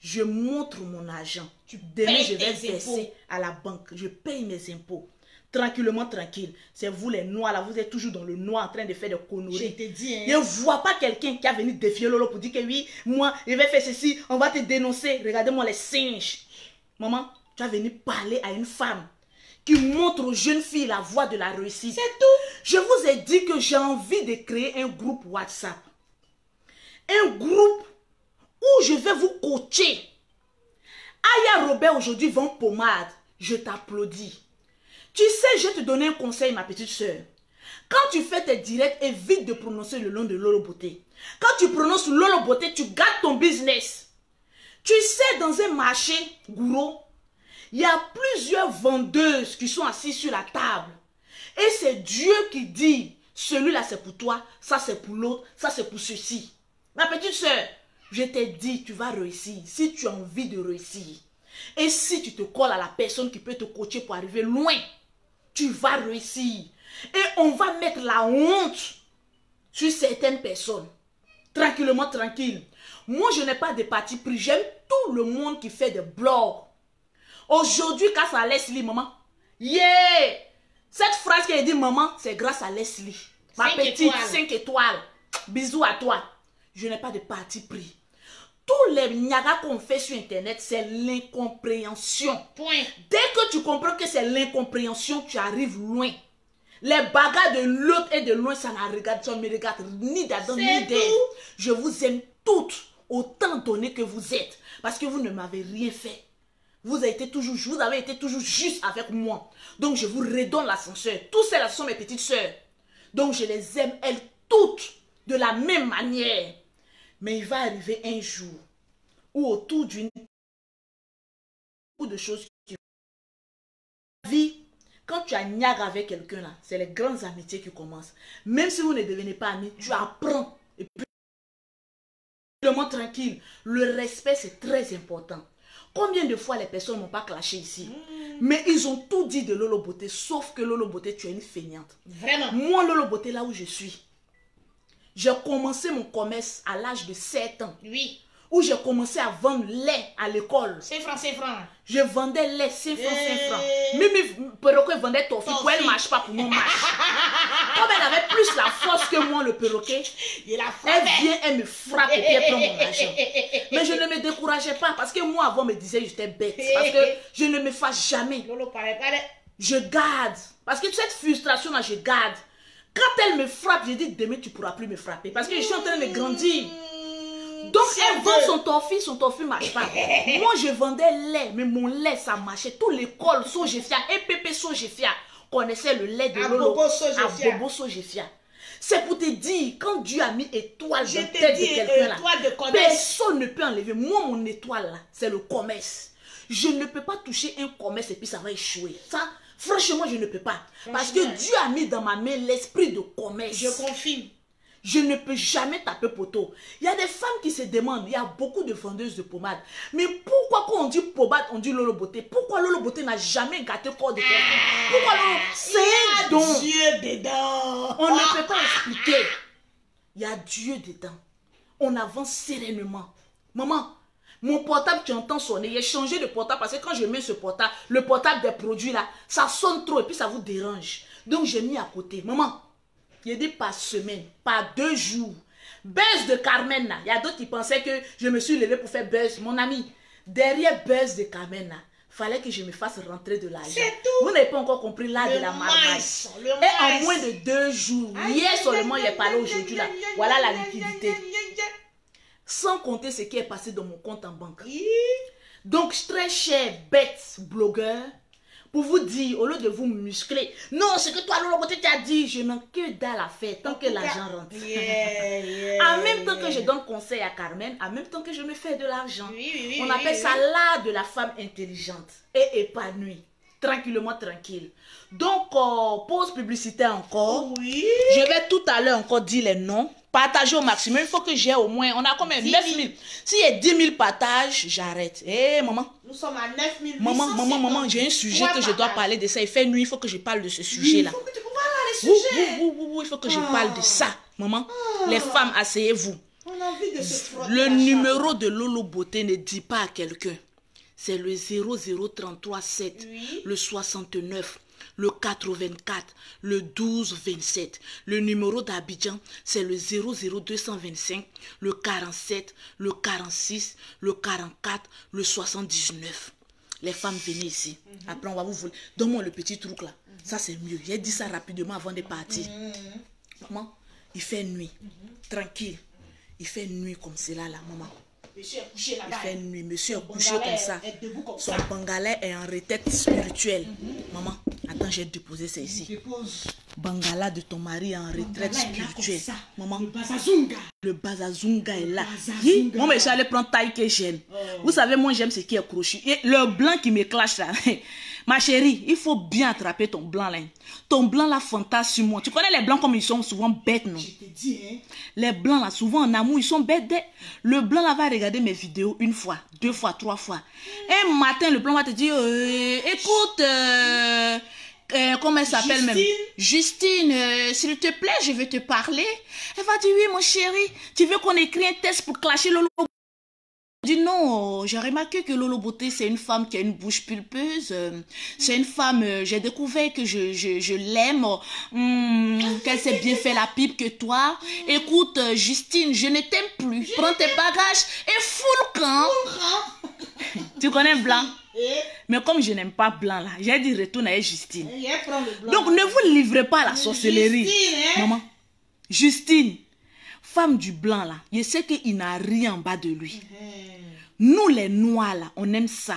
Je montre mon argent. Tu Demain, je vais verser à la banque. Je paye mes impôts. Tranquillement, tranquille. C'est vous les noirs là, vous êtes toujours dans le noir en train de faire des conneries. Je te dis. Hein. Je ne vois pas quelqu'un qui a venu défier Lolo pour dire que oui, moi, je vais faire ceci, on va te dénoncer. Regardez-moi les singes. Maman, tu as venu parler à une femme qui montre aux jeunes filles la voie de la réussite. C'est tout. Je vous ai dit que j'ai envie de créer un groupe WhatsApp. Un groupe où je vais vous coacher. Aya Roubaix aujourd'hui vend pommade. Je t'applaudis. Tu sais, je vais te donner un conseil, ma petite soeur. Quand tu fais tes directs, évite de prononcer le nom de Lolo Beauté. Quand tu prononces Lolo Beauté, tu gardes ton business. Tu sais, dans un marché, gourou, il y a plusieurs vendeuses qui sont assises sur la table. Et c'est Dieu qui dit, celui-là c'est pour toi, ça c'est pour l'autre, ça c'est pour ceci. Ma petite soeur, je t'ai dit, tu vas réussir si tu as envie de réussir. Et si tu te colles à la personne qui peut te coacher pour arriver loin, tu vas réussir. Et on va mettre la honte sur certaines personnes. Tranquillement, tranquille. Moi, je n'ai pas de parti pris. J'aime tout le monde qui fait des blogs. Aujourd'hui, grâce à Leslie, maman. Yeah! Cette phrase qu'elle dit, maman, c'est grâce à Leslie. Ma petite, cinq étoiles. Bisous à toi. Je n'ai pas de parti pris. Tous les nyagas qu'on fait sur Internet, c'est l'incompréhension. Dès que tu comprends que c'est l'incompréhension, tu arrives loin. Les bagarres de l'autre et de loin, ça ne regarde, ça me regarde ni d'Adam ni d'Ève. Je vous aime toutes, autant donné que vous êtes. Parce que vous ne m'avez rien fait. Vous avez été toujours, vous avez été toujours juste avec moi. Donc, je vous redonne l'ascenseur. Tous celles-là sont mes petites sœurs. Donc, je les aime, elles toutes, de la même manière. Mais il va arriver un jour où autour d'une de choses qui vie, quand tu as niague avec quelqu'un là, c'est les grandes amitiés qui commencent. Même si vous ne devenez pas amis, tu apprends. Et puis, vraiment tranquille. Le respect, c'est très important. Combien de fois les personnes n'ont pas clashé ici? Mmh. Mais ils ont tout dit de Lolo Beauté, sauf que Lolo Beauté, tu es une feignante. Vraiment. Moi, Lolo Beauté, là où je suis, j'ai commencé mon commerce à l'âge de sept ans. Oui. Où j'ai commencé à vendre lait à l'école. cinq francs, cinq francs. Je vendais lait cinq francs, cinq francs. Mimi perroquet vendait tofu. Pourquoi elle ne marche pas pour mon marche? Comme elle avait plus la force que moi, le perroquet, elle vient, elle me frappe et puis elle prend mon argent. Mais je ne me décourageais pas parce que moi, avant, on me disait que j'étais bête. Parce que je ne me fâche jamais. Je garde. Parce que cette frustration-là, je garde. Quand elle me frappe, je dis demain tu ne pourras plus me frapper parce que je suis en train de grandir. Donc elle vend son torfil, son torfil ne marche pas. Moi je vendais lait, mais mon lait ça marchait. Tout l'école Sojefia, E P P Sojefia connaissait le lait de Lolo. À Bobo Sojefia. C'est pour te dire, quand Dieu a mis étoile dans la tête de quelqu'un là, personne ne peut enlever. Moi mon étoile là, c'est le commerce. Je ne peux pas toucher un commerce et puis ça va échouer. Ça, franchement, je ne peux pas. Parce que Dieu a mis dans ma main l'esprit de commerce. Je confirme. Je ne peux jamais taper poteau. Il y a des femmes qui se demandent, il y a beaucoup de vendeuses de pommade. Mais pourquoi quand on dit pommade, on dit Lolo Beauté? Pourquoi Lolo Beauté n'a jamais gâté corps de quelqu'un? Pourquoi Lolo? C'est donc Dieu dedans. On ne peut pas expliquer. Il y a Dieu dedans. On avance sereinement. Maman, mon portable, tu entends sonner. J'ai changé de portable parce que quand je mets ce portable, le portable des produits là, ça sonne trop et puis ça vous dérange. Donc j'ai mis à côté. Maman, j'ai dit par semaine, par deux jours, Buzz de Carmen, il y a d'autres qui pensaient que je me suis levée pour faire buzz. Mon ami, derrière buzz de Carmen, fallait que je me fasse rentrer de l'argent. Vous n'avez pas encore compris l'art de la marmaille. Et en moins de deux jours, hier seulement, il est parlé aujourd'hui là. Voilà la liquidité. Sans compter ce qui est passé dans mon compte en banque. Donc, très cher, bête, blogueur, pour vous dire, au lieu de vous muscler, non, ce que toi, Lolo Beauté, tu as dit, je n'en que dalle à faire tant que l'argent rentre. Yeah, yeah, en même temps yeah. que je donne conseil à Carmen, en même temps que je me fais de l'argent. Oui, oui, on appelle oui, ça oui. l'art de la femme intelligente et épanouie. Tranquillement, tranquille. Donc, euh, pause publicitaire encore. Oui. Je vais tout à l'heure encore dire les noms. Partagez au maximum. Il faut que j'ai au moins. On a combien? neuf mille. S'il y a dix mille partages, j'arrête. Hé, hey, maman. Nous sommes à neuf mille. Maman, maman, maman, j'ai un sujet que je dois parler de ça. Il fait nuit, il faut que je parle de ce sujet-là. Oui, il faut que tu parles de ce sujet. Ouh, ouh, ouh, ouh, il faut que ah. je parle de ça, maman. Ah. Les femmes, asseyez-vous. On a envie de se frotter. Le numéro de Lolo Beauté ne dit pas à quelqu'un. C'est le zéro zéro trois trois sept, oui. le soixante-neuf, le quatre-vingt-quatre, le douze vingt-sept. Le numéro d'Abidjan, c'est le zéro zéro deux cent vingt-cinq, le quarante-sept, le quarante-six, le quarante-quatre, le soixante-dix-neuf. Les femmes, venez ici. Mm-hmm. Après, on va vous voler. Donne-moi le petit truc là. Mm-hmm. Ça, c'est mieux. J'ai dit ça rapidement avant de partir. Mm-hmm. Maman, il fait nuit. Mm-hmm. Tranquille. Il fait nuit comme cela là, maman. Monsieur est couché là-bas. Il fait nuit. Monsieur est couché comme ça. Comme Son ça. Bangalais est en retraite spirituelle. Mm-hmm. Maman, attends, j'ai déposé ça ici. Dépose. Bangala de ton mari est en retraite spirituelle. Là, Maman, le Bazazunga. Le Bazazunga est là. Oui? Moi, je suis allée prendre taille que j'aime. Oh. Vous savez, moi, j'aime ce qui est crochu. Et le blanc qui me clash là. Ma chérie, il faut bien attraper ton blanc là. Ton blanc là, fantasme sur moi. Tu connais les blancs comme ils sont souvent bêtes, non? Je te dis, hein? Les blancs là, souvent en amour, ils sont bêtes. Le blanc là va regarder mes vidéos une fois, deux fois, trois fois. Un matin, le blanc va te dire, euh, écoute... Euh, Euh, comment elle s'appelle même? Justine, euh, s'il te plaît, je veux te parler. Elle va dire, oui, mon chéri, tu veux qu'on écrit un test pour clasher Lolo Beauté? Je dis, non, j'ai remarqué que Lolo Beauté, c'est une femme qui a une bouche pulpeuse. C'est une femme, euh, j'ai découvert que je, je, je l'aime, mmh, qu'elle s'est bien fait la pipe que toi. Mmh. Écoute, Justine, je ne t'aime plus. Je Prends tes bagages et fous le camp. Tu connais Blanc? Mais comme je n'aime pas Blanc là, j'ai dit retourne avec Justine. Donc ne vous livrez pas à la sorcellerie. Justine, hein? Maman, Justine, femme du Blanc là, je sais qu'il n'a rien en bas de lui. Mm-hmm. Nous les Noirs là, on aime ça.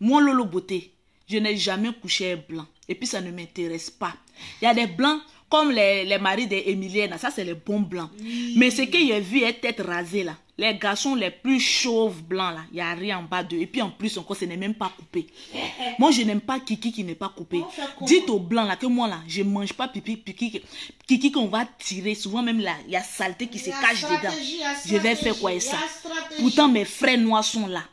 Moi Lolo Beauté, je n'ai jamais couché avec Blanc. Et puis ça ne m'intéresse pas. Il y a des Blancs comme les, les maris des Émiliennes, ça c'est les bons Blancs. Oui. Mais ce que j'ai vu est tête rasée là. Les garçons les plus chauves blancs, là, il n'y a rien en bas d'eux. Et puis en plus, encore, ce n'est même pas coupé. Moi, je n'aime pas Kiki qui n'est pas coupé. Dites aux blancs là, que moi, là, je ne mange pas pipi, pipi, Kiki qu'on va tirer. Souvent, même, là, il y a saleté qui se cache dedans. Je vais faire quoi et ça? Pourtant, mes frères noirs sont là.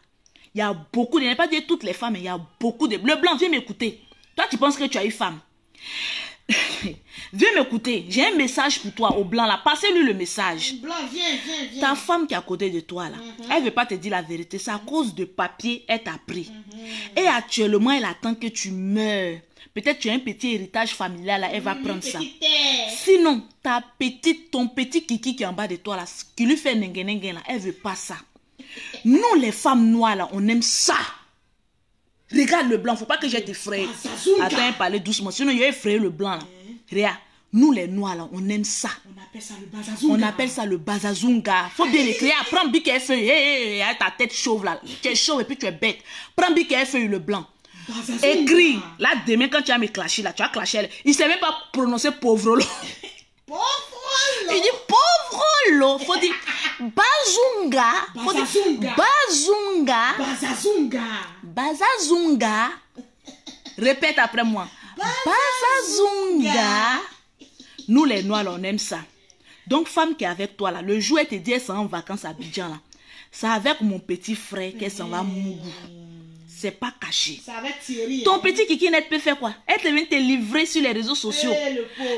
Il y a beaucoup, je n'ai pas dit toutes les femmes, mais il y a beaucoup de... Le blanc, viens m'écouter. Toi, tu penses que tu as eu femme. Viens m'écouter, j'ai un message pour toi au blanc là, passez-lui le message. Blanc, viens, viens, viens. Ta femme qui est à côté de toi là, mm-hmm. elle ne veut pas te dire la vérité, c'est à cause de papier, elle t'a pris. Mm-hmm. Et actuellement, elle attend que tu meurs. Peut-être tu as un petit héritage familial là, elle va mm-hmm. prendre ça. Petite. Sinon, ta petite, ton petit kiki qui est en bas de toi là, qui lui fait nengue nengue là, elle ne veut pas ça. Nous les femmes noires là, on aime ça. Regarde le blanc, faut pas que j'aie tes frères. Attends, parler doucement, sinon il y a effrayé le blanc là. Regarde, nous les noirs là, on aime ça. On appelle ça le Bazazunga. On appelle ça le Bazazunga. Faut bien l'écrire. Prends B K F E, hé hé hé, ta tête chauve là. Tu es chauve et puis tu es bête. Prends B K F E, le blanc. Bazazunga. Écris. Là, demain, quand tu vas me clasher là, tu vas clasher. Il ne sait même pas prononcer pauvre l'eau. Pauvre l'eau. Il dit pauvre l'eau. Faut dire. Bazazunga. Bazazunga. Bazazunga. Bazazunga. Bazazunga. Répète après moi. Bazazunga. Nous les noirs, là, on aime ça. Donc, femme qui est avec toi là, le jour elle te dit, elle s'en va en vacances à Abidjan là. C'est avec mon petit frère qu'elle s'en va Mougou. C'est pas caché. Ça va tirer, Ton hein. petit kiki net peut faire quoi? Elle te vient te livrer sur les réseaux sociaux.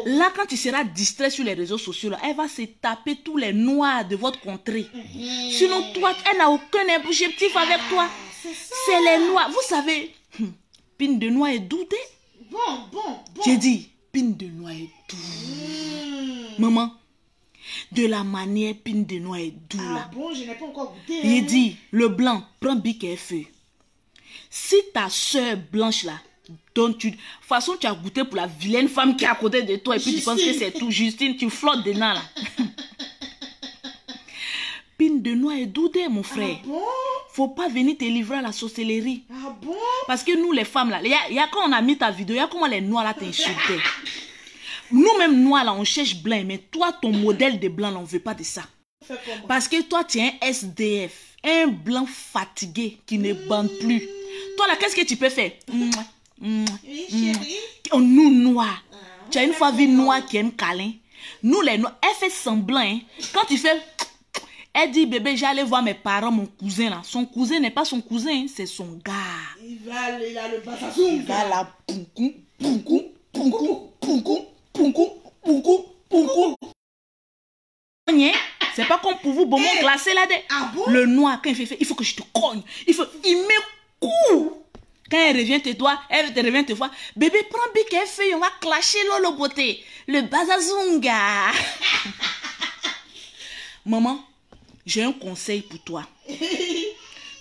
Là, quand tu seras distrait sur les réseaux sociaux, là, elle va se taper tous les noirs de votre contrée. Mmh. Sinon, toi, elle n'a aucun objectif ah, avec toi. C'est les noirs. Vous savez, hum, pine de noix est doutée. Bon, bon, bon. J'ai dit, pine de noix est doutée. Mmh. Maman, de la manière pine de noix et doux. Ah là. Bon, je n'ai pas encore goûté. Il dit, le blanc, prends bic et feu. Si ta soeur blanche là, dont tu... De façon, tu as goûté pour la vilaine femme qui est à côté de toi et puis Justine. Tu penses que c'est tout. Justine, tu flottes dedans là. Pine de noix et doudé, mon frère. Ah bon? Faut pas venir te livrer à la sorcellerie. Ah bon? Parce que nous, les femmes, là, il y, y a quand on a mis ta vidéo, il y a comment les noirs là t'insultaient. Nous-mêmes, noirs là, on cherche blanc, mais toi, ton modèle de blanc, là, on veut pas de ça. Parce que toi, tu es un S D F, un blanc fatigué qui ne mmh. bande plus. Toi, là, qu'est-ce que tu peux faire? Mmh, mmh, oui, chérie. Mmh. Nous, noirs. Ah, tu as une fois vu noir qui aime câlin. Nous, les noirs, elle fait semblant. Hein. Quand tu fais... Elle dit, bébé, j'allais voir mes parents, mon cousin là. Son cousin n'est pas son cousin, c'est son gars. Il va, il a le basassoum. Il va là, poukou, poukou, poukou, poukou, poukou, poukou, poukou. C'est pas comme pour vous, bon, mon glacé là-dedans. Ah bon? Le noir, quand il fait, fait, il faut que je te cogne. Il faut, il me coule. Quand elle revient te voir, elle te revient te voir. Bébé, prends bic et feuille, on va clasher Lolo Beauté. Le basassoum, gars. Maman. J'ai un conseil pour toi.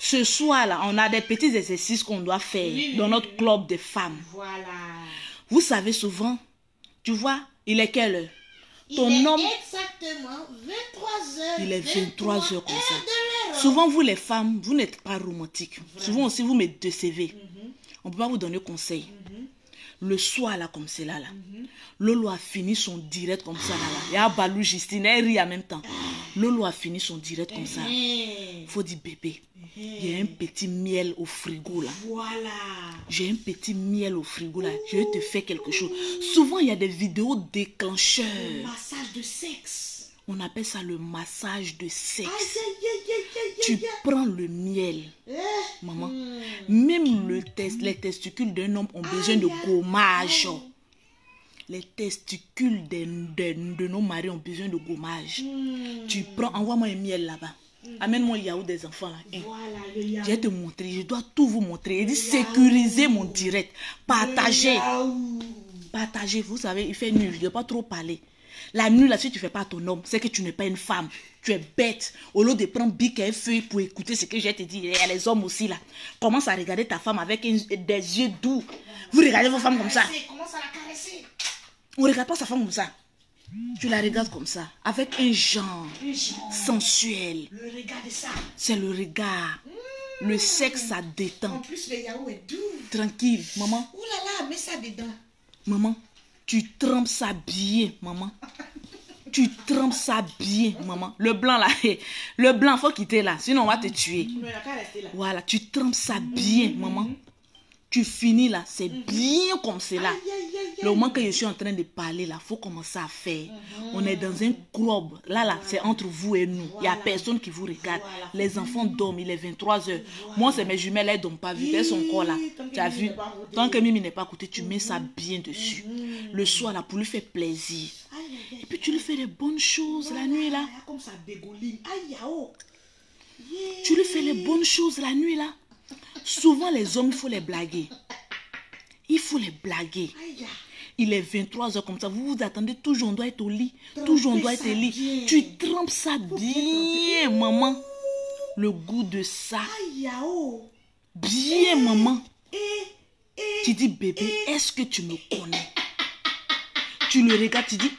Ce soir-là, on a des petits exercices qu'on doit faire oui, oui, dans notre club des femmes. Voilà. Vous savez souvent, tu vois, il est quelle heure? Il Ton est homme, exactement vingt-trois heures. Il est vingt-trois heures comme ça. Souvent, vous les femmes, vous n'êtes pas romantiques. Voilà. Souvent aussi, vous me décevez. Mm-hmm. On ne peut pas vous donner conseil. Mm-hmm. Le soir, là, comme c'est là, là. Mm-hmm. Lolo a fini son direct comme ça, là, là. Et à Balou, Justine, elle rit en même temps. Lolo a fini son direct comme ça. Il faut dire, bébé, il y a un petit miel au frigo, là. Voilà. J'ai un petit miel au frigo, là. Je vais te faire quelque chose. Souvent, il y a des vidéos déclencheurs. Le massage de sexe. On appelle ça le massage de sexe. Aïe, aïe, aïe, aïe, aïe, aïe. Tu prends le miel. Maman, même le test, les testicules d'un homme ont besoin de gommage. Les testicules de, de, de nos maris ont besoin de gommage. Mmh. Tu prends, envoie-moi un miel là-bas. Mmh. Amène-moi le yaourt des enfants là. Hein. Voilà, le yaourt. Je vais te montrer, je dois tout vous montrer. Il dit sécuriser mon direct. Partager. Partager, vous savez, il fait nul, je ne dois pas trop parler. La nuit là, si tu ne fais pas ton homme, c'est que tu n'es pas une femme. Tu es bête. Au lieu de prendre bic et feuille pour écouter ce que je te dis, il y a les hommes aussi là. Commence à regarder ta femme avec une, des yeux doux. Vous regardez vos femmes comme ça. Commence à la caresser. On ne regarde pas sa femme comme ça. Tu la regardes comme ça. Avec un genre, un genre. Sensuel. Le regard de ça. C'est le regard. Mmh. Le sexe, ça détend. En plus, le yaourt est doux. Tranquille, maman. Ouh là là, mets ça dedans. Maman, tu trempes ça bien, maman. Tu trempes ça bien, maman. Le blanc, là. Le blanc, faut quitter là. Sinon, on va te tuer. Mais la carte, c'est là. Voilà, tu trempes ça bien, mmh. maman. Tu finis là, c'est mm-hmm. bien comme cela. Le moment que je suis en train de parler là, il faut commencer à faire. Mm-hmm. On est dans un club. Là, là, voilà. C'est entre vous et nous. Il voilà. n'y a personne qui vous regarde. Voilà. Les enfants dorment, il est vingt-trois heures. Voilà. Moi, c'est mes jumelles, elles ne dorment pas vite. Elles sont encore là. Tu as vu? Tant que Mimi n'est pas à côté, tu mm-hmm. mets ça bien dessus. Mm-hmm. Le soir là, pour lui faire plaisir. Aïe, aïe. Et puis tu lui fais des bonnes choses voilà. la nuit là. Comme ça, dégouline. Aïe, oh. yeah. Tu lui fais les bonnes choses la nuit là. Souvent, les hommes, il faut les blaguer. Il faut les blaguer. Il est vingt-trois heures comme ça. Vous vous attendez, toujours on doit être au lit. Toujours on doit être au lit. Tu trempes ça bien, maman. Le goût de ça. Bien, maman. Tu dis, bébé, est-ce que tu me connais? Tu le regardes, tu dis...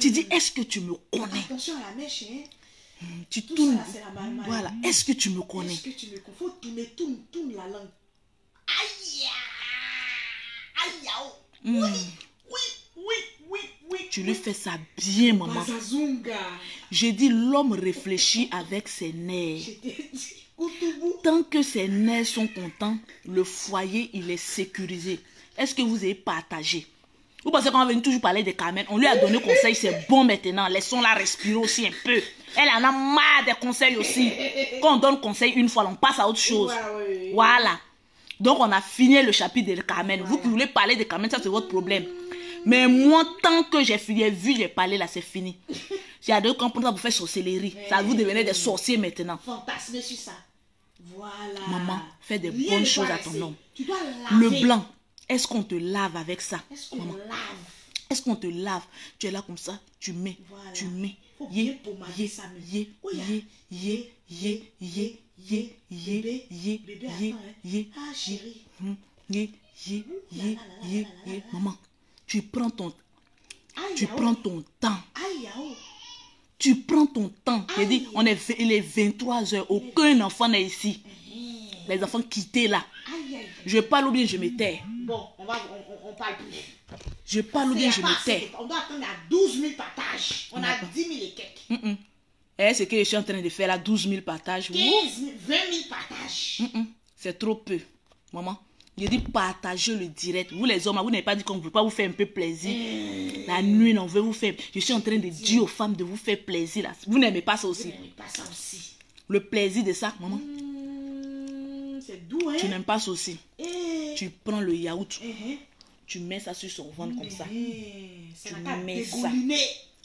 Tu dis, est-ce que tu me connais? Attention à la mèche, hein? Mmh, tu tout tournes. Ça, là, est voilà. Est-ce que tu me connais? Est-ce que tu me connais? Faut tourner, tourne, tourne la langue. Aïe! Aïe! Mmh. Oui, oui, oui, oui, oui. Tu oui. lui fais ça bien, maman. J'ai dit, l'homme réfléchit avec ses nerfs. Tant que ses nerfs sont contents, le foyer, il est sécurisé. Est-ce que vous avez partagé? Vous pensez qu'on va venir toujours parler de Carmen? On lui a donné conseil, c'est bon maintenant. Laissons-la respirer aussi un peu. Elle en a marre des conseils aussi. Quand on donne conseil une fois, on passe à autre chose. Voilà. Donc, on a fini le chapitre de Carmen. Vous qui voulez parler de Carmen, ça c'est votre problème. Mais moi, tant que j'ai fini, vu, j'ai parlé, là, c'est fini. J'ai adoré comprendre ça pour faire sorcellerie. Ça, vous devenez des sorciers maintenant. Fantasme sur ça. Voilà. Maman, fais des bonnes choses à ton homme. Le blanc. Est-ce qu'on te lave avec ça? Est-ce qu'on lave? Est-ce qu'on te lave? Tu es là comme ça, tu mets, voilà. tu mets. Yé, yé, yé, yé, yé, yé, yé, yé, yé, yé, yé, ah chérie. Yé, yé, yé, yé, yé. Maman, tu prends ton, tu prends ton temps. Tu prends ton temps. Je dis, on est, il est vingt-trois heures, aucun enfant n'est ici. Les enfants quittés là. Je parle ou bien je me tais. Bon, on va, on, on parle plus. Je parle ou bien je me tais. On doit attendre à douze mille partages. On a dix mille et quelques. Mm -mm. Et ce que je suis en train de faire là, douze mille partages. quinze mille, vingt mille partages. Mm -mm. C'est trop peu, maman. Je dis partagez le direct. Vous les hommes, vous n'avez pas dit qu'on ne veut pas vous faire un peu plaisir. Mmh. La nuit, on veut vous faire. Je suis en train de dire aux femmes de vous faire plaisir là. Vous n'aimez pas ça aussi. Vous n'aimez pas ça aussi. Le plaisir de ça, maman. Mmh, c'est doux, hein. Tu n'aimes pas ça aussi. Et... Tu prends le yaourt. Mmh. Tu mets ça sur son ventre comme ça. Mmh. Tu mets ça.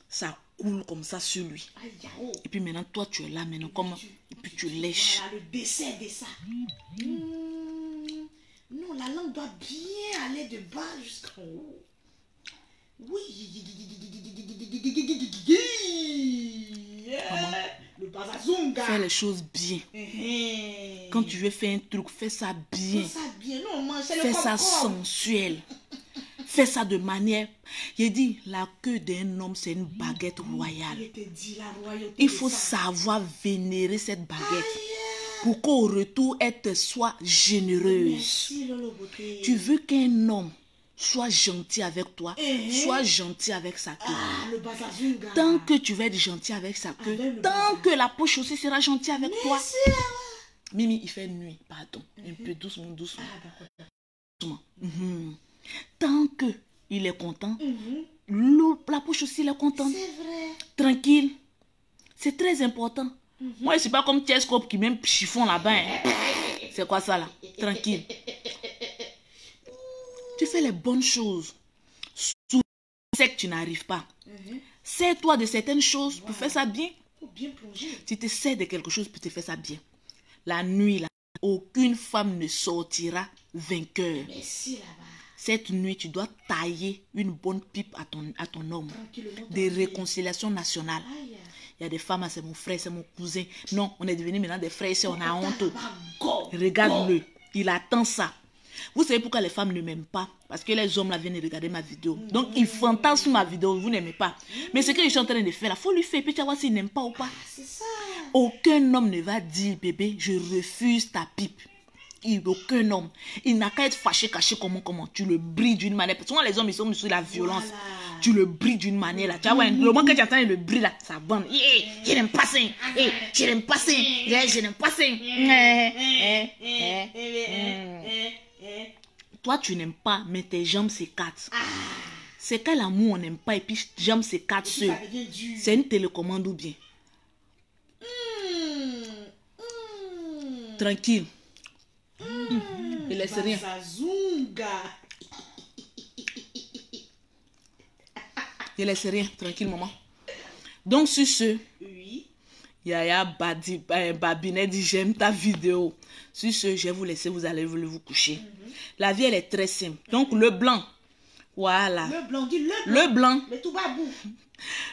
Ça coule comme ça sur lui. Aïe, oh. Et puis maintenant, toi, tu es là maintenant. Et comme... tu... Et puis tu lèches. Voilà, le dessert de ça. Mmh. Mmh. Non, la langue doit bien aller de bas jusqu'en haut. Oui. Yeah. Le bazazunga. Fais les choses bien. Hey. Quand tu veux faire un truc, fais ça bien. Fais ça bien. Non, mange le fais ça sensuel. Fais ça de manière... J'ai dit, la queue d'un homme, c'est une baguette royale. Il faut savoir vénérer cette baguette. Aïe. Pour qu'au retour, elle te soit généreuse. Merci, Lolo Beauté. Tu veux qu'un homme soit gentil avec toi, eh, soit gentil avec sa queue. Ah, le bazazunga. Tant que tu vas être gentil avec sa queue, avec tant que la poche aussi sera gentille avec Merci, toi. La... Mimi, il fait nuit, pardon. Mm -hmm. Un peu doucement, doucement. Ah, doucement. Mm -hmm. Tant qu'il est content, mm -hmm. la poche aussi est contente. C'est vrai. Tranquille. C'est très important. Mm-hmm. Moi, c'est pas comme Tiescope qui même chiffon là-bas. Hein. C'est quoi ça là? Tranquille. Tu fais les bonnes choses. Souvent, c'est que tu n'arrives pas. Mm-hmm. Sers-toi de certaines choses wow. pour faire ça bien. Faut bien plonger. Tu te sers de quelque chose pour te faire ça bien. La nuit, là, aucune femme ne sortira vainqueur. Merci là-bas. Cette nuit, tu dois tailler une bonne pipe à ton, à ton homme. Des réconciliations nationales. Ah, yeah. Il y a des femmes, c'est mon frère, c'est mon cousin. Non, on est devenus maintenant des frères ici, on a honte. Regarde-le, il attend ça. Vous savez pourquoi les femmes ne m'aiment pas? Parce que les hommes là viennent regarder ma vidéo. Donc, ils fantasment sur ma vidéo, vous n'aimez pas. Mais ce que je suis en train de faire là, il faut lui faire, puis tu vas voir s'il n'aime pas ou pas. Aucun homme ne va dire, bébé, je refuse ta pipe. Il aucun homme. Il n'a qu'à être fâché, caché, comment, comment. Tu le brilles d'une manière. Parce que souvent les hommes, ils sont sur la violence. Voilà. Tu le brilles d'une manière, là. Tu vois, le moment que tu entends le brille, là, ça bande. Yeah, je n'aime pas ça. Yeah, je n'aime pas ça. Yeah, je n'aime pas ça. Toi, tu n'aimes pas, mais tes jambes s'écartent. Ah. C'est qu'à l'amour, on n'aime pas, et puis tes jambes s'écartent seules. C'est une télécommande ou bien. Mm. Mm. Tranquille. Mmh, il laisse rien. Il laisse rien, tranquille maman. Donc sur ce, oui. Yaya Badi, euh, Babinet dit j'aime ta vidéo. Sur ce, je vais vous laisser, vous allez vous, vous coucher. Mmh. La vie elle est très simple. Donc mmh. le blanc, voilà. Le blanc, dis le blanc. Le blanc. Le tout babou.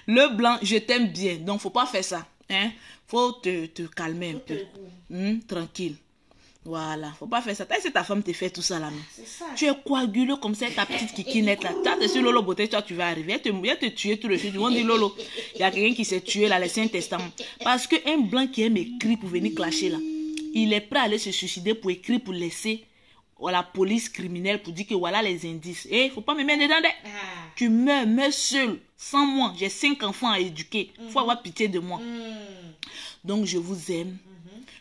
Le blanc, je t'aime bien. Donc faut pas faire ça. Hein? Faut te, te calmer un peu. Mmh, tranquille. Voilà, faut pas faire ça. T'as ta femme te fait tout ça là. Ça. Tu es coaguleux comme ça, ta petite kikinette là. T'as dessus Lolo Beauté, toi tu vas arriver. Elle te, elle te tuer tout le suite. Ils vont dire Lolo, il y a quelqu'un qui s'est tué là, le Saint-Testament. Parce qu'un blanc qui aime écrire pour venir clasher là, il est prêt à aller se suicider pour écrire, pour laisser à la police criminelle pour dire que voilà les indices. Eh, faut pas me mettre dedans. Ah. Tu meurs, meurs seul, sans moi. J'ai cinq enfants à éduquer. Faut mmh. avoir pitié de moi. Mmh. Donc je vous aime.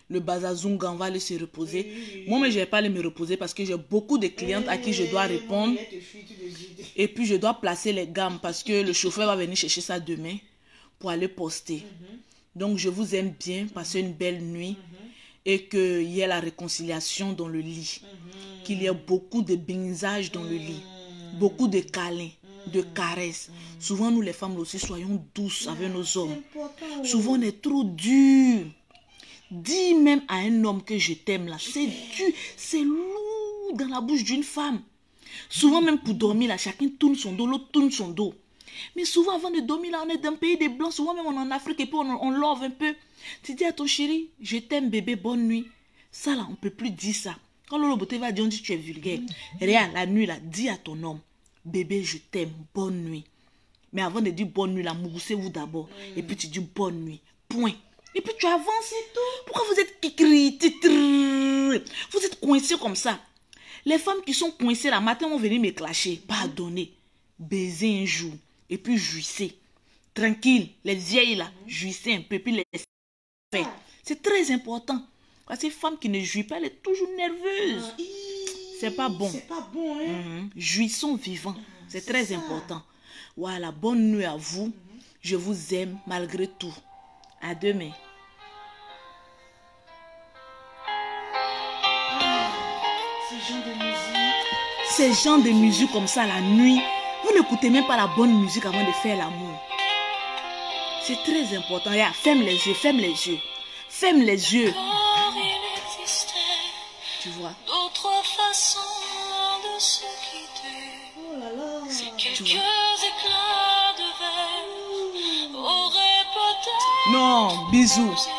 Le bazazunga, on va aller se reposer. Oui, oui, oui. Moi, mais je vais pas aller me reposer parce que j'ai beaucoup de clientes oui, à qui je dois répondre. Oui, oui, oui, oui, oui, oui. Et puis, je dois placer les gammes parce que le chauffeur va venir chercher ça demain pour aller poster. Mm-hmm. Donc, je vous aime bien. Passez une belle nuit mm-hmm. et qu'il y ait la réconciliation dans le lit. Mm-hmm. Qu'il y ait beaucoup de baignage dans mm-hmm. le lit. Beaucoup de câlins, mm-hmm. de caresses. Mm-hmm. Souvent, nous, les femmes aussi, soyons douces mm-hmm. avec nos hommes. Souvent, on est trop durs. Dis même à un homme que je t'aime là, c'est dur, c'est lourd dans la bouche d'une femme. Souvent même pour dormir, là, chacun tourne son dos, l'autre tourne son dos. Mais souvent avant de dormir, là, on est dans un pays des blancs, souvent même on est en Afrique et puis on, on love un peu. Tu dis à ton chéri, je t'aime bébé, bonne nuit. Ça là, on ne peut plus dire ça. Quand Lolo Beauté va dire, on dit tu es vulgaire. Rien, la nuit là, dis à ton homme, bébé je t'aime, bonne nuit. Mais avant de dire bonne nuit, là, mouroussez-vous d'abord. Mm. Et puis tu dis bonne nuit, point. Et puis tu avances et tout. Pourquoi vous êtes kikri, titri? Vous êtes coincés comme ça. Les femmes qui sont coincées là, matin, vont venir me clasher. Pardonnez. Baiser un jour. Et puis jouissez. Tranquille. Les vieilles là, jouissez un peu. Puis les faire. C'est très important. Ces femmes qui ne jouissent pas, elles sont toujours nerveuses. Ah, c'est pas bon. C'est pas bon, hein. Mm-hmm. Jouissons vivants. Ah, c'est très ça. Important. Voilà. Bonne nuit à vous. Mm-hmm. Je vous aime malgré tout. À demain. Ces genres de musique. Ces genres de musique comme ça la nuit. Vous n'écoutez même pas la bonne musique avant de faire l'amour. C'est très important. Regarde, ferme les yeux, ferme les yeux. Ferme les yeux. Tu vois. D'autres façons de se quitter. Oh là là. C'est quelques éclats de verre. Non, bisous.